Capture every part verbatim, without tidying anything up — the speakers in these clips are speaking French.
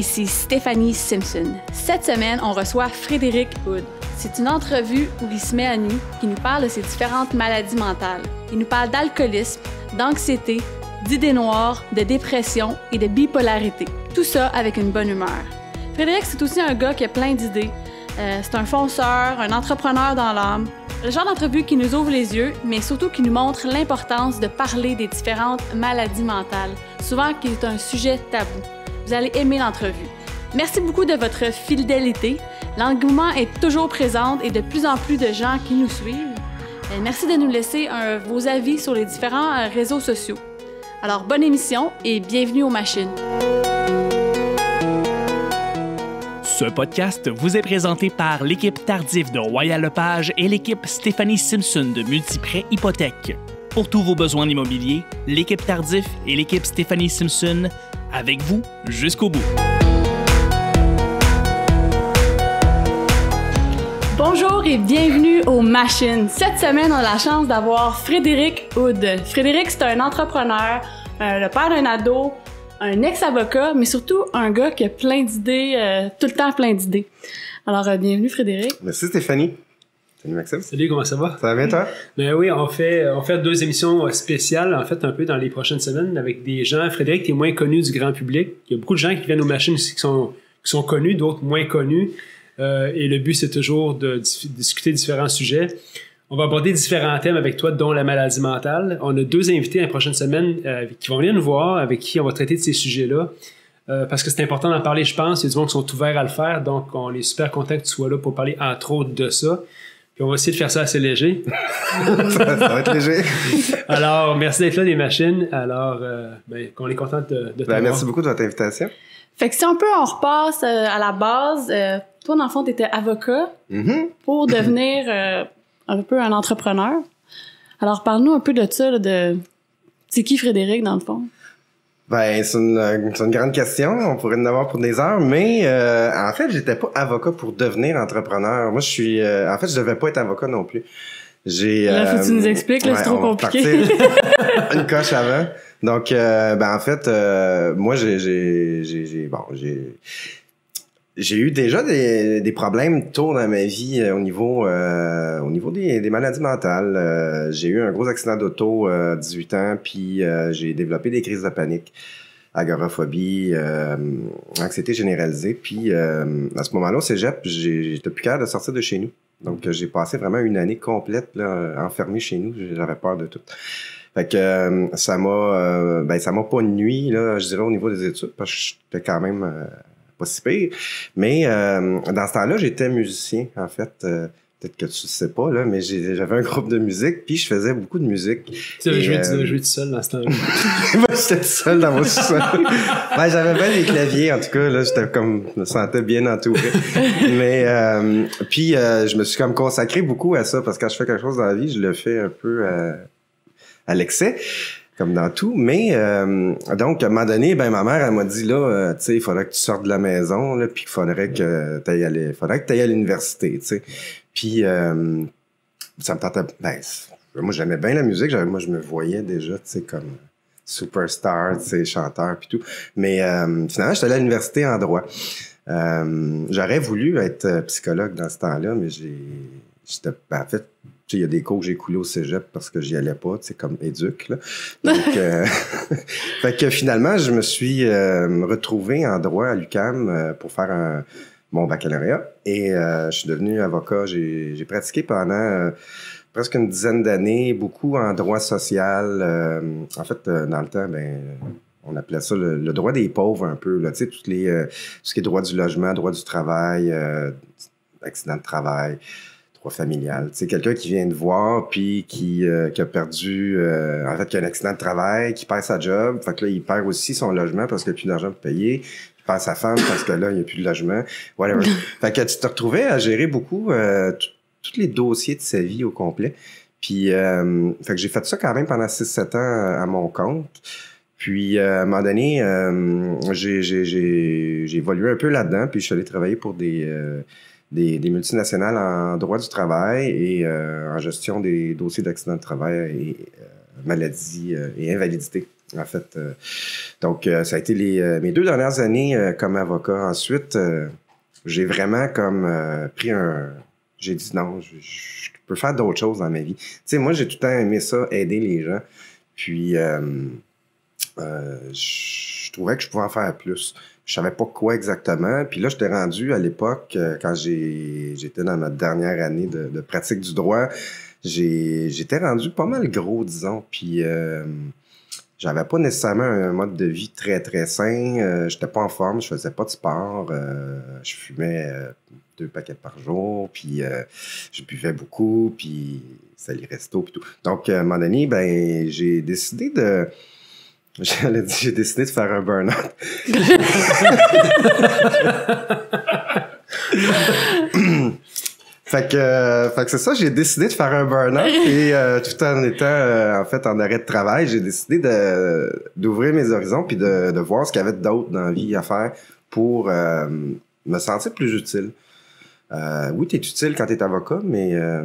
ici Stéphanie Simpson. Cette semaine, on reçoit Frédéric Houde. C'est une entrevue où il se met à nu, qui nous parle de ses différentes maladies mentales. Il nous parle d'alcoolisme, d'anxiété, d'idées noires, de dépression et de bipolarité. Tout ça avec une bonne humeur. Frédéric, c'est aussi un gars qui a plein d'idées. Euh, c'est un fonceur, un entrepreneur dans l'âme. Le genre d'entrevue qui nous ouvre les yeux, mais surtout qui nous montre l'importance de parler des différentes maladies mentales, souvent qui est un sujet tabou. Vous allez aimer l'entrevue. Merci beaucoup de votre fidélité. L'engouement est toujours présent et de plus en plus de gens qui nous suivent. Et merci de nous laisser un, vos avis sur les différents réseaux sociaux. Alors, bonne émission et bienvenue aux machines. Ce podcast vous est présenté par l'équipe Tardif de Royal Lepage et l'équipe Stéphanie Simpson de Multi-Prêts Hypothèques. Pour tous vos besoins immobiliers, l'équipe Tardif et l'équipe Stéphanie Simpson, avec vous jusqu'au bout. Bonjour et bienvenue aux Machines. Cette semaine, on a la chance d'avoir Frédéric Houde. Frédéric, c'est un entrepreneur, euh, le père d'un ado, un ex-avocat, mais surtout un gars qui a plein d'idées, euh, tout le temps plein d'idées. Alors, euh, bienvenue Frédéric. Merci Stéphanie. Salut Maxime. Salut, comment ça va? Ça va bien toi? Ben oui, on fait, on fait deux émissions spéciales, en fait, un peu dans les prochaines semaines avec des gens. Frédéric, tu es moins connu du grand public. Il y a beaucoup de gens qui viennent aux machines qui sont, qui sont connus, d'autres moins connus. Euh, et le but, c'est toujours de dis- discuter différents sujets. On va aborder différents thèmes avec toi, dont la maladie mentale. On a deux invités la prochaine semaine euh, qui vont venir nous voir, avec qui on va traiter de ces sujets-là, euh, parce que c'est important d'en parler, je pense. Il y a du monde qui sont ouverts à le faire, donc on est super contents que tu sois là pour parler, entre autres, de ça. Puis on va essayer de faire ça assez léger. ça, ça va être léger. Alors, merci d'être là, les machines. Alors, euh, ben, on est content de, de t'avoir. Ben, merci beaucoup de votre invitation. Fait que si on peut, on repasse euh, à la base. Euh, toi, dans le fond, tu étais avocat mm-hmm. pour devenir... Euh, un peu un entrepreneur. Alors, parle-nous un peu de ça, de... C'est qui Frédéric, dans le fond? Ben, c'est une, c'est une grande question. On pourrait en avoir pour des heures, mais euh, en fait, j'étais pas avocat pour devenir entrepreneur. Moi, je suis... Euh, en fait, je devais pas être avocat non plus. J'ai... Là, faut euh, que tu nous expliques, là, ouais, c'est trop compliqué. une coche avant. Donc, euh, ben, en fait, euh, moi, j'ai... j'ai, j'ai, j'ai bon, j'ai... J'ai eu déjà des, des problèmes tôt dans ma vie euh, au niveau euh, au niveau des, des maladies mentales. Euh, j'ai eu un gros accident d'auto à euh, dix-huit ans, puis euh, j'ai développé des crises de panique, agoraphobie, euh, anxiété généralisée. Puis euh, à ce moment-là, au cégep, j'ai, j'étais plus capable de sortir de chez nous. Donc j'ai passé vraiment une année complète là, enfermé chez nous. J'avais peur de tout. Fait que euh, ça m'a euh, ben ça m'a pas nuit là, je dirais au niveau des études, parce que j'étais quand même euh, pas si pire, mais euh, dans ce temps-là, j'étais musicien, en fait. Euh, peut-être que tu sais pas, là, mais j'ai, j'avais un groupe de musique, puis je faisais beaucoup de musique. Tu devais jouer, euh... jouer tout seul dans ce temps-là. Moi, j'étais tout seul dans mon sous-sol. ben, j'avais bien les claviers, en tout cas, là, j'étais comme, je me sentais bien entouré. mais, euh, puis, euh, je me suis comme consacré beaucoup à ça, parce que quand je fais quelque chose dans la vie, je le fais un peu à, à l'excès. Comme dans tout, mais euh, donc à un moment donné, ben ma mère elle m'a dit là, euh, tu sais, il faudrait que tu sortes de la maison là, puis qu'il faudrait que t'ailles à il faudrait que t'ailles à l'université, tu sais. Puis euh, ça me tentait, ben moi j'aimais bien la musique, j'avais, moi je me voyais déjà, tu sais, comme superstar, tu sais, chanteur puis tout. Mais euh, finalement, j'étais allé à l'université en droit. Euh, j'aurais voulu être psychologue dans ce temps-là, mais j'ai, j'étais ben, en fait. Il y a des cours que j'ai coulés au cégep parce que j'y allais pas, tu sais, comme éduc, là. Donc, euh, fait que finalement, je me suis euh, retrouvé en droit à l'U Q A M euh, pour faire un, mon baccalauréat. Et euh, je suis devenu avocat. J'ai, j'ai pratiqué pendant euh, presque une dizaine d'années, beaucoup en droit social. Euh, en fait, euh, dans le temps, ben on appelait ça le, le droit des pauvres un peu, là. Tu sais, toutes les, euh, tout ce qui est droit du logement, droit du travail, euh, accident de travail... familial. Tu sais, quelqu'un qui vient te voir puis qui, euh, qui a perdu, euh, en fait, qui a un accident de travail, qui perd sa job. Fait que là, il perd aussi son logement parce qu'il n'y a plus d'argent pour payer. Il perd sa femme parce que là, il n'y a plus de logement. Whatever. Fait que tu te retrouvais à gérer beaucoup euh, tous les dossiers de sa vie au complet. Puis, euh, fait que j'ai fait ça quand même pendant six sept ans à mon compte. Puis, euh, à un moment donné, euh, j'ai, j'ai, j'ai, j'ai évolué un peu là-dedans puis je suis allé travailler pour des... Euh, Des, des multinationales en droit du travail et euh, en gestion des dossiers d'accident de travail et euh, maladies euh, et invalidité. en fait. Euh, donc, euh, ça a été les, euh, mes deux dernières années euh, comme avocat. Ensuite, euh, j'ai vraiment comme euh, pris un... J'ai dit non, je, je peux faire d'autres choses dans ma vie. Tu sais, moi, j'ai tout le temps aimé ça, aider les gens. Puis, euh, euh, je trouvais que je pouvais en faire plus. Je savais pas quoi exactement. Puis là, j'étais rendu à l'époque, quand j'ai j'étais dans notre dernière année de, de pratique du droit, j'étais rendu pas mal gros, disons. Puis, euh, j'avais pas nécessairement un mode de vie très, très sain. Euh, j'étais pas en forme, je faisais pas de sport. Euh, je fumais... Euh, deux paquets par jour, puis euh, je buvais beaucoup, puis ça les restos, puis tout. Donc, à un moment donné, ben, j'ai décidé de... J'allais dire, j'ai décidé de faire un burn-out. Fait que, euh, fait que c'est ça, j'ai décidé de faire un burn-out et euh, tout en étant, euh, en fait, en arrêt de travail, j'ai décidé de, d'ouvrir mes horizons puis de, de voir ce qu'il y avait d'autre dans la vie à faire pour euh, me sentir plus utile. Euh, oui, t'es utile quand t'es avocat, mais euh,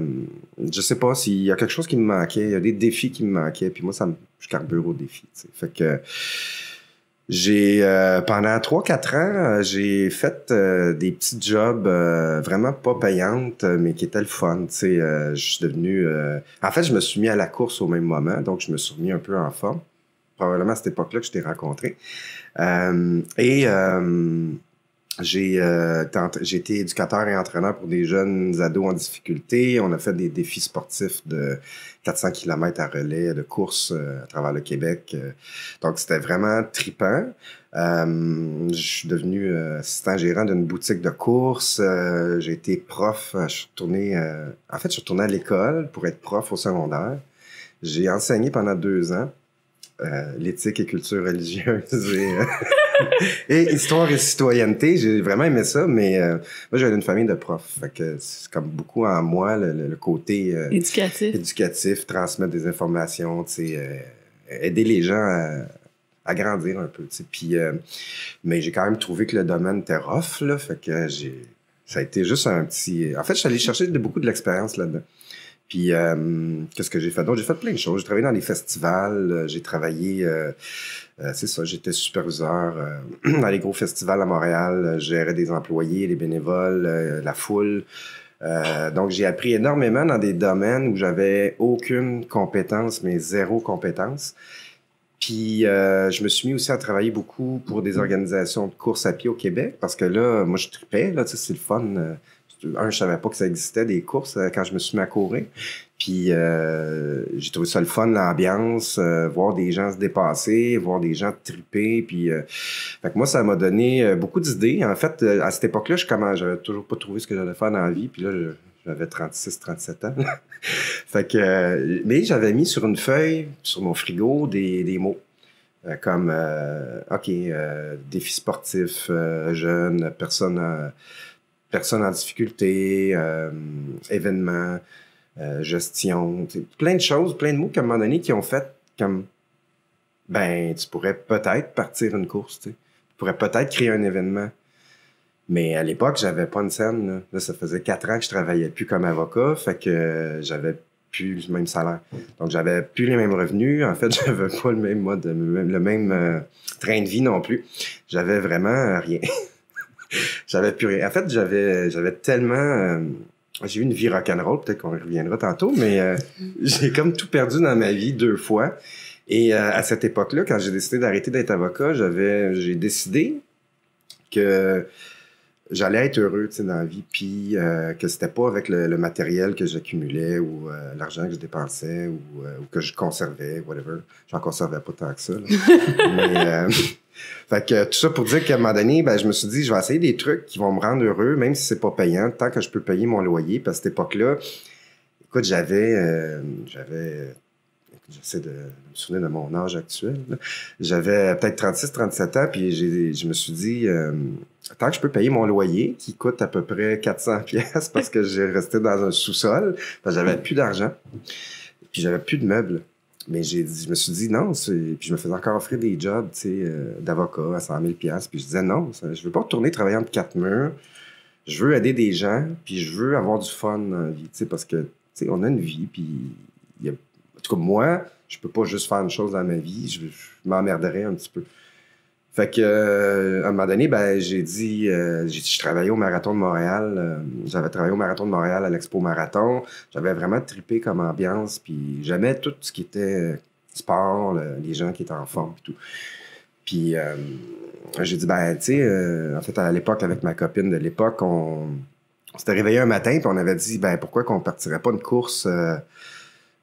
je sais pas s'il y a quelque chose qui me manquait, il y a des défis qui me manquaient, puis moi, ça me, je carbure aux défis. T'sais. Fait que j'ai, euh, pendant trois quatre ans, j'ai fait euh, des petits jobs euh, vraiment pas payantes, mais qui étaient le fun. T'sais. Euh, je suis devenu... Euh, en fait, je me suis mis à la course au même moment, donc je me suis remis un peu en forme. Probablement à cette époque-là que je t'ai rencontré. Euh, et... Euh, J'ai euh, été éducateur et entraîneur pour des jeunes ados en difficulté. On a fait des défis sportifs de quatre cents kilomètres à relais, de courses euh, à travers le Québec. Euh, donc, c'était vraiment trippant. Euh, je suis devenu euh, assistant gérant d'une boutique de courses. Euh, J'ai été prof. Je suis retourné, euh, en fait, je suis retourné à l'école pour être prof au secondaire. J'ai enseigné pendant deux ans euh, l'éthique et culture religieuse et... Euh, et histoire et citoyenneté, j'ai vraiment aimé ça, mais euh, moi, j'avais une famille de profs. Fait que c'est comme beaucoup en moi, le, le côté euh, éducatif. éducatif, transmettre des informations, t'sais, euh, aider les gens à, à grandir un peu. T'sais. Puis, euh, mais j'ai quand même trouvé que le domaine était rough, là, fait que j'ai, ça a été juste un petit... En fait, je suis allé chercher de, beaucoup de l'expérience là-dedans. Puis, euh, qu'est-ce que j'ai fait? Donc, j'ai fait plein de choses. J'ai travaillé dans des festivals, j'ai travaillé, euh, euh, c'est ça, j'étais superviseur euh, dans les gros festivals à Montréal, je gérais des employés, des bénévoles, euh, la foule. Euh, donc, j'ai appris énormément dans des domaines où j'avais aucune compétence, mais zéro compétence. Puis, euh, je me suis mis aussi à travailler beaucoup pour des organisations de course à pied au Québec, parce que là, moi, je tripais, là, tu sais, c'est le fun. Euh, Un, je savais pas que ça existait, des courses, quand je me suis mis à courir. Puis, euh, j'ai trouvé ça le fun, l'ambiance, euh, voir des gens se dépasser, voir des gens triper. Puis, euh, fait que moi, ça m'a donné beaucoup d'idées. En fait, à cette époque-là, je commence, j'avais toujours pas trouvé ce que j'allais faire dans la vie. Puis là, j'avais trente-six, trente-sept ans. Fait que, euh, mais j'avais mis sur une feuille, sur mon frigo, des, des mots. Euh, comme, euh, OK, euh, défi sportif, euh, jeune, personne... Euh, personnes en difficulté, euh, événements, euh, gestion, plein de choses, plein de mots qu'à un moment donné qui ont fait comme, ben, tu pourrais peut-être partir une course, tu sais. Tu pourrais peut-être créer un événement. Mais à l'époque, j'avais pas une scène, là. Là, ça faisait quatre ans que je travaillais plus comme avocat, fait que j'avais plus le même salaire. Donc, j'avais plus les mêmes revenus. En fait, j'avais pas le même mode, le même, le même euh, train de vie non plus. J'avais vraiment rien. J'avais plus rien. En fait, j'avais j'avais tellement... Euh, j'ai eu une vie rock'n'roll, peut-être qu'on y reviendra tantôt, mais euh, j'ai comme tout perdu dans ma vie deux fois. Et euh, à cette époque-là, quand j'ai décidé d'arrêter d'être avocat, j'avais j'ai décidé que j'allais être heureux dans la vie, puis euh, que c'était pas avec le, le matériel que j'accumulais ou euh, l'argent que je dépensais ou, euh, ou que je conservais, whatever. J'en conservais pas tant que ça. mais... Euh, Fait que tout ça pour dire qu'à un moment donné, ben, je me suis dit, je vais essayer des trucs qui vont me rendre heureux, même si c'est pas payant, tant que je peux payer mon loyer. Puis à cette époque-là, écoute, j'avais, euh, j'avais, j'essaie de, de me souvenir de mon âge actuel, là. J'avais peut-être trente-six, trente-sept ans, puis j'ai, je me suis dit, euh, tant que je peux payer mon loyer, qui coûte à peu près quatre cents piastres parce que j'ai resté dans un sous-sol, parce que j'avais plus d'argent, puis j'avais plus de meubles. Mais j'ai dit, je me suis dit non, puis je me faisais encore offrir des jobs euh, d'avocat à cent mille piastres, puis je disais non, ça, je veux pas retourner travailler entre quatre murs, je veux aider des gens, puis je veux avoir du fun dans la vie, parce que on a une vie, puis y a, En tout cas, moi, je peux pas juste faire une chose dans ma vie. Je, je m'emmerderais un petit peu. Fait que, euh, à un moment donné, ben, j'ai dit, euh, j'ai dit, je travaillais au Marathon de Montréal. Euh, j'avais travaillé au Marathon de Montréal à l'Expo Marathon. J'avais vraiment trippé comme ambiance. Puis j'aimais tout ce qui était sport, le, les gens qui étaient en forme et tout. Puis euh, j'ai dit, ben, tu sais, euh, en fait, à l'époque, avec ma copine de l'époque, on, on s'était réveillé un matin puis on avait dit, ben, pourquoi qu'on partirait pas une course euh,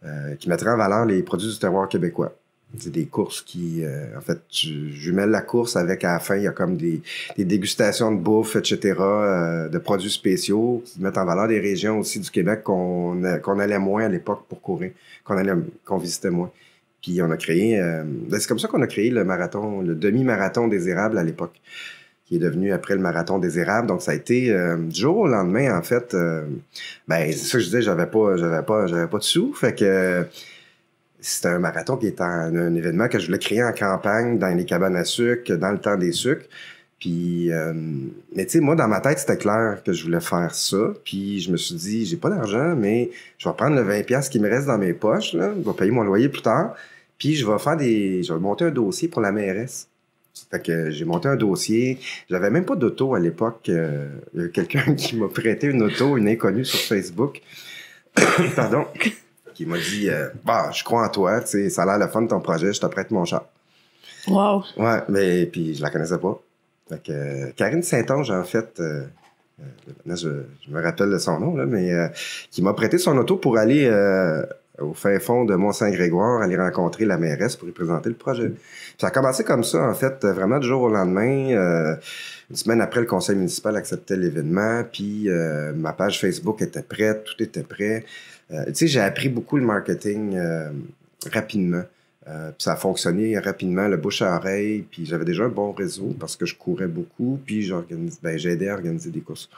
euh, qui mettrait en valeur les produits du terroir québécois? C'est des courses qui, euh, en fait, tu jumelles la course avec, à la fin, il y a comme des, des dégustations de bouffe, et cetera, euh, de produits spéciaux qui mettent en valeur des régions aussi du Québec qu'on qu'on allait moins à l'époque pour courir, qu'on allait, qu'on visitait moins. Puis on a créé, euh, ben c'est comme ça qu'on a créé le marathon, le demi-marathon des érables à l'époque, qui est devenu après le marathon des érables. Donc ça a été euh, du jour au lendemain, en fait. Euh, ben c'est ça que je disais, j'avais pas, j'avais pas, j'avais pas de sous, fait que. Euh, C'était un marathon qui était un, un événement que je voulais créer en campagne, dans les cabanes à sucre, dans le temps des sucres. Puis, euh, mais tu sais, moi, dans ma tête, c'était clair que je voulais faire ça. Puis, je me suis dit, j'ai pas d'argent, mais je vais prendre le vingt dollars qui me reste dans mes poches, là. Je vais payer mon loyer plus tard. Puis, je vais faire des. Je vais monter un dossier pour la mairesse. Fait que j'ai monté un dossier. J'avais même pas d'auto à l'époque. Euh, il y a quelqu'un qui m'a prêté une auto, une inconnue sur Facebook. Pardon. Qui m'a dit, euh, bah, je crois en toi, tu sais, ça a l'air le fun de ton projet, je te prête mon char. Wow! Ouais, mais puis je la connaissais pas. Fait que, euh, Karine Saint-Onge, en fait, euh, euh, là, je, je me rappelle de son nom, là, mais euh, qui m'a prêté son auto pour aller euh, au fin fond de Mont-Saint-Grégoire, aller rencontrer la mairesse pour lui présenter le projet. Puis ça a commencé comme ça, en fait, vraiment du jour au lendemain. Euh, une semaine après, le conseil municipal acceptait l'événement, puis euh, ma page Facebook était prête, tout était prêt. Euh, tu sais, j'ai appris beaucoup le marketing euh, rapidement. Euh, puis ça a fonctionné rapidement, le bouche à oreille. Puis j'avais déjà un bon réseau parce que je courais beaucoup. Puis j'organise, ben, j'aidais à organiser des courses.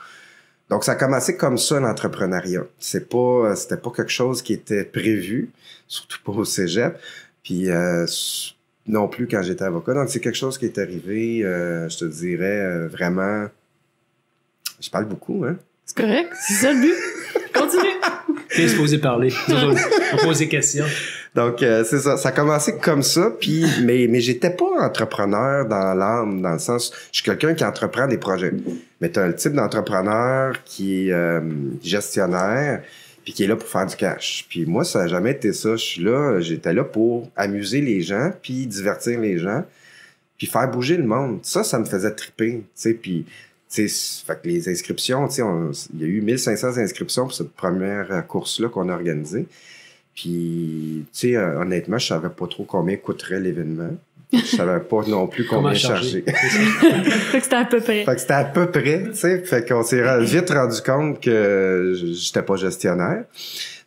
Donc, ça a commencé comme ça, l'entrepreneuriat. C'est pas, c'était pas quelque chose qui était prévu, surtout pas au cégep. Puis euh, non plus quand j'étais avocat. Donc, c'est quelque chose qui est arrivé, euh, je te dirais, euh, vraiment... Je parle beaucoup, hein? C'est correct, c'est ça le but. Continue! T'es supposé parler, on pose des questions. Donc, euh, c'est ça, ça a commencé comme ça, puis mais, mais j'étais pas entrepreneur dans l'âme, dans le sens, je suis quelqu'un qui entreprend des projets. Mais tu as le type d'entrepreneur qui est euh, gestionnaire, puis qui est là pour faire du cash. Puis moi, ça n'a jamais été ça, je suis là, j'étais là pour amuser les gens, puis divertir les gens, puis faire bouger le monde. Ça, ça me faisait triper, tu sais, puis... Fait que les inscriptions, il y a eu mille cinq cents inscriptions pour cette première course-là qu'on a organisée. Puis, tu sais, euh, honnêtement, je savais pas trop combien coûterait l'événement. Je savais pas non plus combien charger. Fait que c'était à peu près. Fait que c'était à peu près, tu sais. Fait qu'on s'est vite rendu compte que j'étais pas gestionnaire.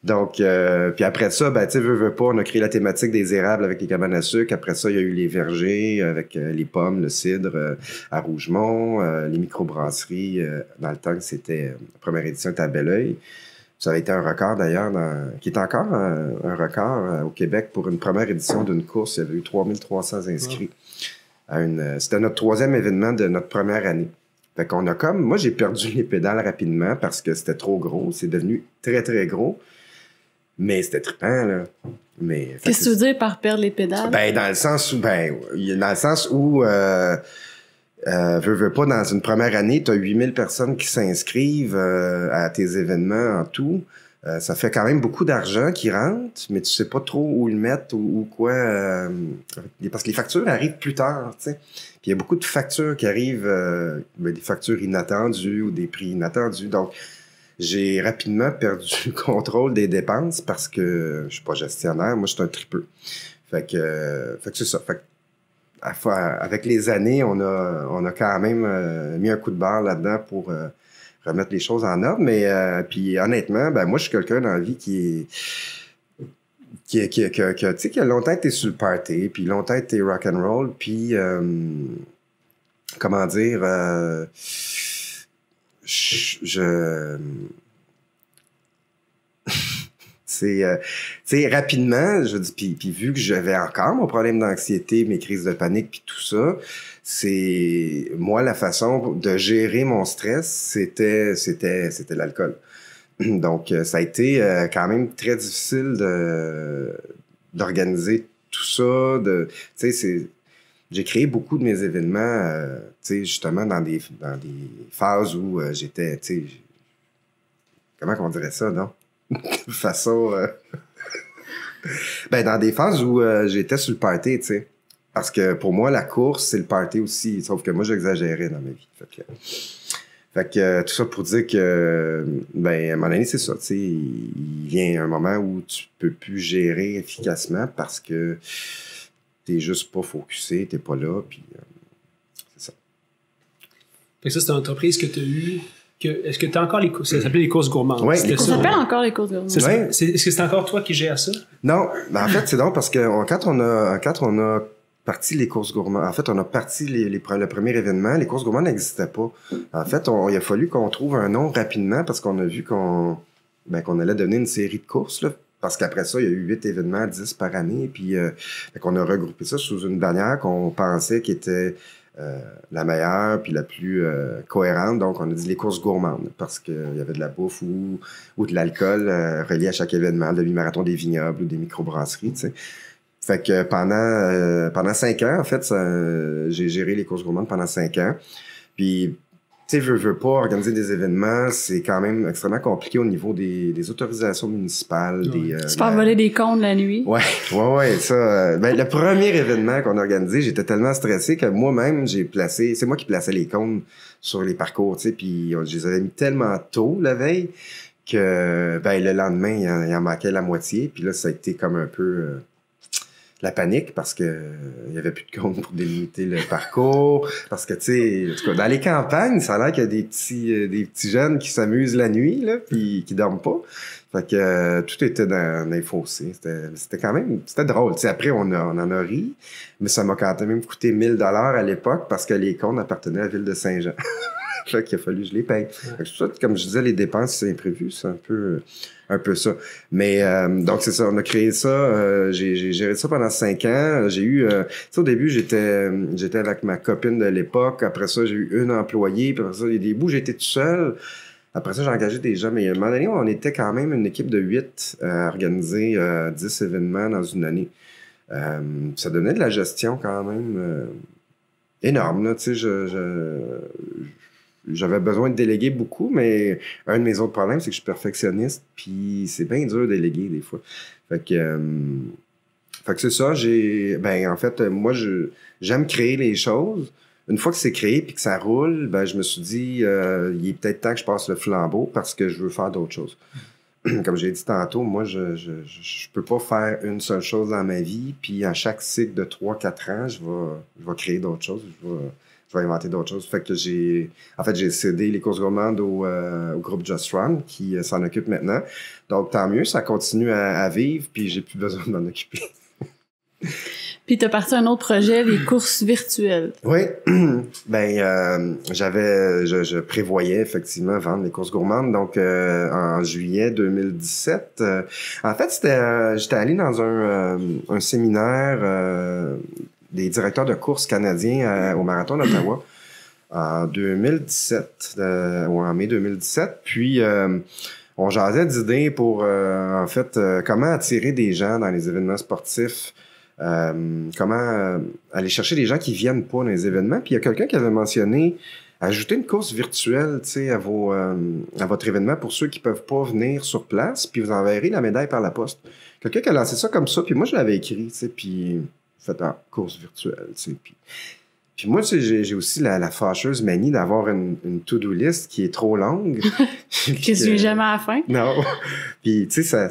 Donc, euh, puis après ça, ben, tu sais, veux, veux pas, on a créé la thématique des érables avec les cabanes à sucre. Après ça, il y a eu les vergers avec euh, les pommes, le cidre euh, à Rougemont, euh, les microbrasseries. Euh, dans le temps que c'était, euh, la première édition était à Belleuil. Ça avait été un record d'ailleurs, qui est encore un, un record euh, au Québec pour une première édition d'une course. Il y avait eu trois mille trois cents inscrits. à une C'était notre troisième événement de notre première année. Fait qu'on a comme, moi j'ai perdu les pédales rapidement parce que c'était trop gros. C'est devenu très très gros. Mais c'était trippant, là. Mais qu'est-ce que tu veux dire par perdre les pédales? Ben, dans le sens où, ben, dans le sens où, euh, euh, veux, veux pas, dans une première année, tu as huit mille personnes qui s'inscrivent euh, à tes événements en tout. Euh, ça fait quand même beaucoup d'argent qui rentre, mais tu sais pas trop où le mettre ou, ou quoi. Euh, parce que les factures arrivent plus tard, tu sais. Puis il y a beaucoup de factures qui arrivent, euh, ben, des factures inattendues ou des prix inattendus. Donc, j'ai rapidement perdu le contrôle des dépenses parce que je suis pas gestionnaire, moi je suis un tripeux. Fait que, euh, fait que c'est ça. Fait que, à, avec les années, on a, on a quand même euh, mis un coup de barre là-dedans pour euh, remettre les choses en ordre. Mais euh, puis honnêtement, ben moi je suis quelqu'un dans la vie qui est, qui, qui, qui, qui, qui, qui a longtemps été sur le party, puis longtemps été rock'n'roll, puis euh, comment dire. Euh, Je, je... c'est, euh, tu sais, rapidement, je dis, puis, puis vu que j'avais encore mon problème d'anxiété, mes crises de panique, puis tout ça, c'est, moi, la façon de gérer mon stress, c'était, c'était, c'était l'alcool. Donc, ça a été euh, quand même très difficile de, d'organiser tout ça. De, c'est, j'ai créé beaucoup de mes événements, euh, justement, dans des, dans des phases où euh, j'étais... Comment qu'on dirait ça, non? De façon... Euh... ben, dans des phases où euh, j'étais sur le party, tu sais. Parce que pour moi, la course, c'est le party aussi. Sauf que moi, j'exagérais dans ma vie. Fait que, fait que tout ça pour dire que, ben, à mon avis, c'est ça. Tu sais, il vient un moment où tu peux plus gérer efficacement parce que t'es juste pas focusé, t'es pas là, puis euh, c'est ça. Fait que ça, c'est une entreprise que t'as eue. Est-ce que tu as encore les courses? Ça s'appelle les courses gourmandes. Oui, les courses, ça s'appelle encore les courses gourmandes. Est-ce ouais. est, est que c'est encore toi qui gères ça? Non, ben en fait, c'est drôle parce que on, quand, on a, quand on a parti les courses gourmandes, en fait, on a parti les, les, le premier événement, les courses gourmandes n'existaient pas. En fait, on, il a fallu qu'on trouve un nom rapidement parce qu'on a vu qu'on ben, qu'on allait devenir une série de courses, là. Parce qu'après ça, il y a eu huit événements, dix par année, puis euh, on a regroupé ça sous une bannière qu'on pensait qui était euh, la meilleure puis la plus euh, cohérente. Donc, on a dit les courses gourmandes parce qu'il euh, y avait de la bouffe ou, ou de l'alcool euh, relié à chaque événement, le demi-marathon des vignobles ou des microbrasseries, tu sais. Fait que pendant, euh, pendant cinq ans, en fait, euh, j'ai géré les courses gourmandes pendant cinq ans. Puis... Tu sais, je veux pas organiser des événements, c'est quand même extrêmement compliqué au niveau des, des autorisations municipales. Ouais. Des, euh, tu peux voler des comptes la nuit. Ouais, ouais, ouais, ça. Euh, ben, le premier événement qu'on a organisé, j'étais tellement stressé que moi-même, j'ai placé, c'est moi qui plaçais les comptes sur les parcours, tu sais, puis je les avais mis tellement tôt la veille que, ben, le lendemain, il en, il en manquait la moitié, puis là, ça a été comme un peu... Euh, la panique parce que il euh, y avait plus de compte pour délimiter le parcours parce que tu sais en tout cas dans les campagnes ça a l'air qu'il y a des petits euh, des petits jeunes qui s'amusent la nuit là puis qui dorment pas fait que euh, tout était dans, dans les fossés, c'était c'était quand même c'était drôle tu sais après on a, on en a ri mais ça m'a quand même coûté mille dollars à l'époque parce que les comptes appartenaient à la ville de Saint-Jean fait qu'il a fallu que je les paye fait que, comme je disais les dépenses c'est imprévu c'est un peu un peu ça. Mais euh, donc, c'est ça, on a créé ça. Euh, j'ai géré ça pendant cinq ans. J'ai eu... Euh, tu sais, au début, j'étais j'étais avec ma copine de l'époque. Après ça, j'ai eu une employée. Puis après ça, il y a des bouts, j'étais tout seul. Après ça, j'ai engagé des gens. Mais à un moment donné, on était quand même une équipe de huit à organiser euh, dix événements dans une année. Euh, ça donnait de la gestion quand même euh, énorme, là. Tu sais, je... je, je j'avais besoin de déléguer beaucoup, mais un de mes autres problèmes, c'est que je suis perfectionniste, puis c'est bien dur de déléguer des fois. Fait que, euh, fait que c'est ça, j'ai... Ben, en fait, moi, je j'aime créer les choses. Une fois que c'est créé puis que ça roule, ben, je me suis dit, euh, il est peut-être temps que je passe le flambeau parce que je veux faire d'autres choses. Comme j'ai dit tantôt, moi, je, je, je peux pas faire une seule chose dans ma vie, puis à chaque cycle de trois quatre ans, je vais, je vais créer d'autres choses, je vais... Je vais inventer d'autres choses. Fait que j'ai, en fait, j'ai cédé les courses gourmandes au, euh, au groupe Just Run qui euh, s'en occupe maintenant. Donc, tant mieux, ça continue à, à vivre, puis j'ai plus besoin de m'en occuper. Puis, tu as parti à un autre projet, les courses virtuelles. Oui. Ben, euh, j'avais, je, je prévoyais effectivement vendre les courses gourmandes. Donc, euh, en juillet deux mille dix-sept, euh, en fait, c'était, euh, j'étais allé dans un, euh, un séminaire. Euh, des directeurs de courses canadiens à, au Marathon d'Ottawa en deux mille dix-sept, euh, ou en mai deux mille dix-sept. Puis, euh, on jasait d'idées pour, euh, en fait, euh, comment attirer des gens dans les événements sportifs, euh, comment euh, aller chercher des gens qui viennent pas dans les événements. Puis, il y a quelqu'un qui avait mentionné ajouter une course virtuelle, tu sais, à vos, euh, à votre événement pour ceux qui peuvent pas venir sur place, puis vous enverrez la médaille par la poste. Quelqu'un qui a lancé ça comme ça, puis moi, je l'avais écrit, tu sais, puis... fait en course virtuelle, tu sais. Puis, puis moi, tu sais, j'ai aussi la, la fâcheuse manie d'avoir une, une to-do list qui est trop longue. Que tu n'es jamais à la fin. Non. Puis, tu sais, ça,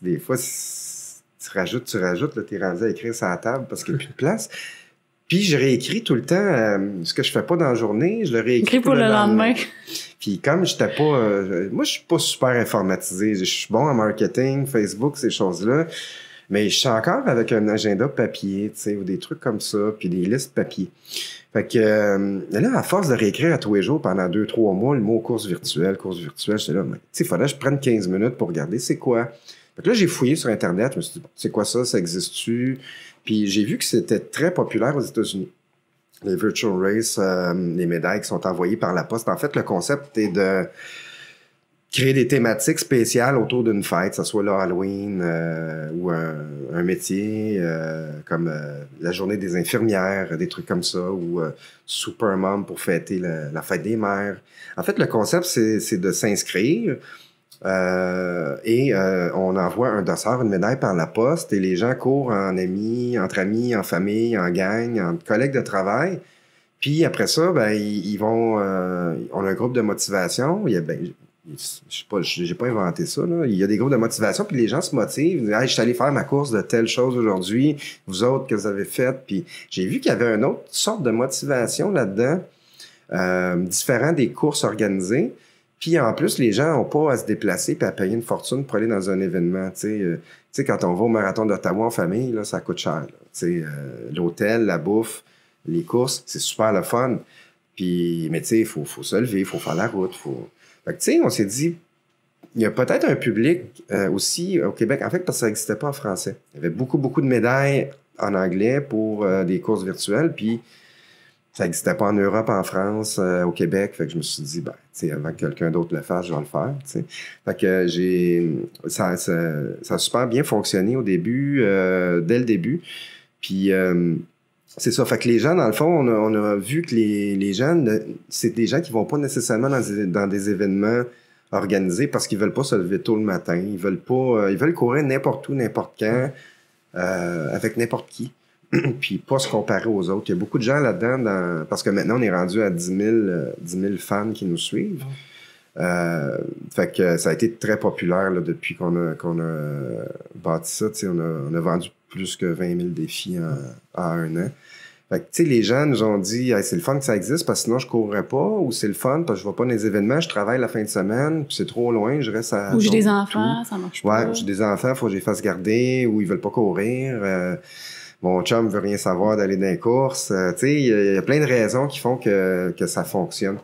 des fois, tu rajoutes, tu rajoutes, là, t'es rendu à écrire ça à la table parce qu'il n'y a plus de place. Puis, je réécris tout le temps euh, ce que je fais pas dans la journée, je le réécris pour, pour le lendemain. lendemain. Puis, comme j'étais pas... Euh, moi, je suis pas super informatisé. Je suis bon en marketing, Facebook, ces choses-là. Mais je suis encore avec un agenda papier, tu sais, ou des trucs comme ça, puis des listes papier. Fait que euh, là, à force de réécrire à tous les jours pendant deux, trois mois, le mot course virtuelle, course virtuelle, j'étais là, tu sais, il fallait que je prenne quinze minutes pour regarder c'est quoi. Fait que là, j'ai fouillé sur Internet, je me suis dit, bon, c'est quoi ça, ça existe-tu? Puis j'ai vu que c'était très populaire aux États-Unis. Les virtual races, euh, les médailles qui sont envoyées par la poste. En fait, le concept est de... créer des thématiques spéciales autour d'une fête, que ce soit là Halloween euh, ou un, un métier euh, comme euh, la journée des infirmières, des trucs comme ça, ou euh, Super Mom pour fêter la, la fête des mères. En fait, le concept, c'est, c'est de s'inscrire euh, et euh, on envoie un dossard, une médaille par la poste et les gens courent en amis, entre amis, en famille, en gang, en collègues de travail. Puis après ça, ben ils, ils vont... Euh, on a un groupe de motivation, il y a... Ben, je n'ai pas, pas inventé ça. Là. Il y a des groupes de motivation, puis les gens se motivent. Ils disent, hey, je suis allé faire ma course de telle chose aujourd'hui, vous autres, que vous avez fait. Puis j'ai vu qu'il y avait une autre sorte de motivation là-dedans, euh, différent des courses organisées. Puis en plus, les gens n'ont pas à se déplacer et à payer une fortune pour aller dans un événement. Tu sais, euh, tu sais, quand on va au Marathon d'Ottawa en famille, là, ça coûte cher. Tu sais, euh, l'hôtel, la bouffe, les courses, c'est super le fun. Puis, mais tu sais, il faut, faut se lever, il faut faire la route, il faut... Fait que, tu sais, on s'est dit, il y a peut-être un public euh, aussi au Québec, en fait, parce que ça n'existait pas en français. Il y avait beaucoup, beaucoup de médailles en anglais pour euh, des courses virtuelles, puis ça n'existait pas en Europe, en France, euh, au Québec. Fait que je me suis dit, ben, tu sais, avant que quelqu'un d'autre le fasse, je vais le faire, tu sais. Fait que euh, j'ai, ça, ça, ça a super bien fonctionné au début, euh, dès le début. Puis, euh, c'est ça. Fait que les gens, dans le fond, on a, on a vu que les, les gens, c'est des gens qui vont pas nécessairement dans des, dans des événements organisés parce qu'ils veulent pas se lever tôt le matin. Ils veulent pas, ils veulent courir n'importe où, n'importe quand, euh, avec n'importe qui, puis pas se comparer aux autres. Il y a beaucoup de gens là-dedans, dans, parce que maintenant, on est rendu à dix mille fans qui nous suivent. Euh, fait que ça a été très populaire là, depuis qu'on a, qu'on a bâti ça. On a, on a vendu plus que vingt mille défis en, en un an. Fait que, tu sais, les gens nous ont dit hey, « c'est le fun que ça existe parce que sinon je courrais pas » ou « c'est le fun parce que je vais pas dans les événements, je travaille la fin de semaine, puis c'est trop loin, je reste à… » Ou « j'ai des enfants, tout. Ça marche ouais, pas. » Ouais, « j'ai des enfants, faut que je les fasse garder » ou « ils veulent pas courir euh, ». Mon chum veut rien savoir d'aller dans les courses. Euh, tu sais, il y, y a plein de raisons qui font que, que ça fonctionne.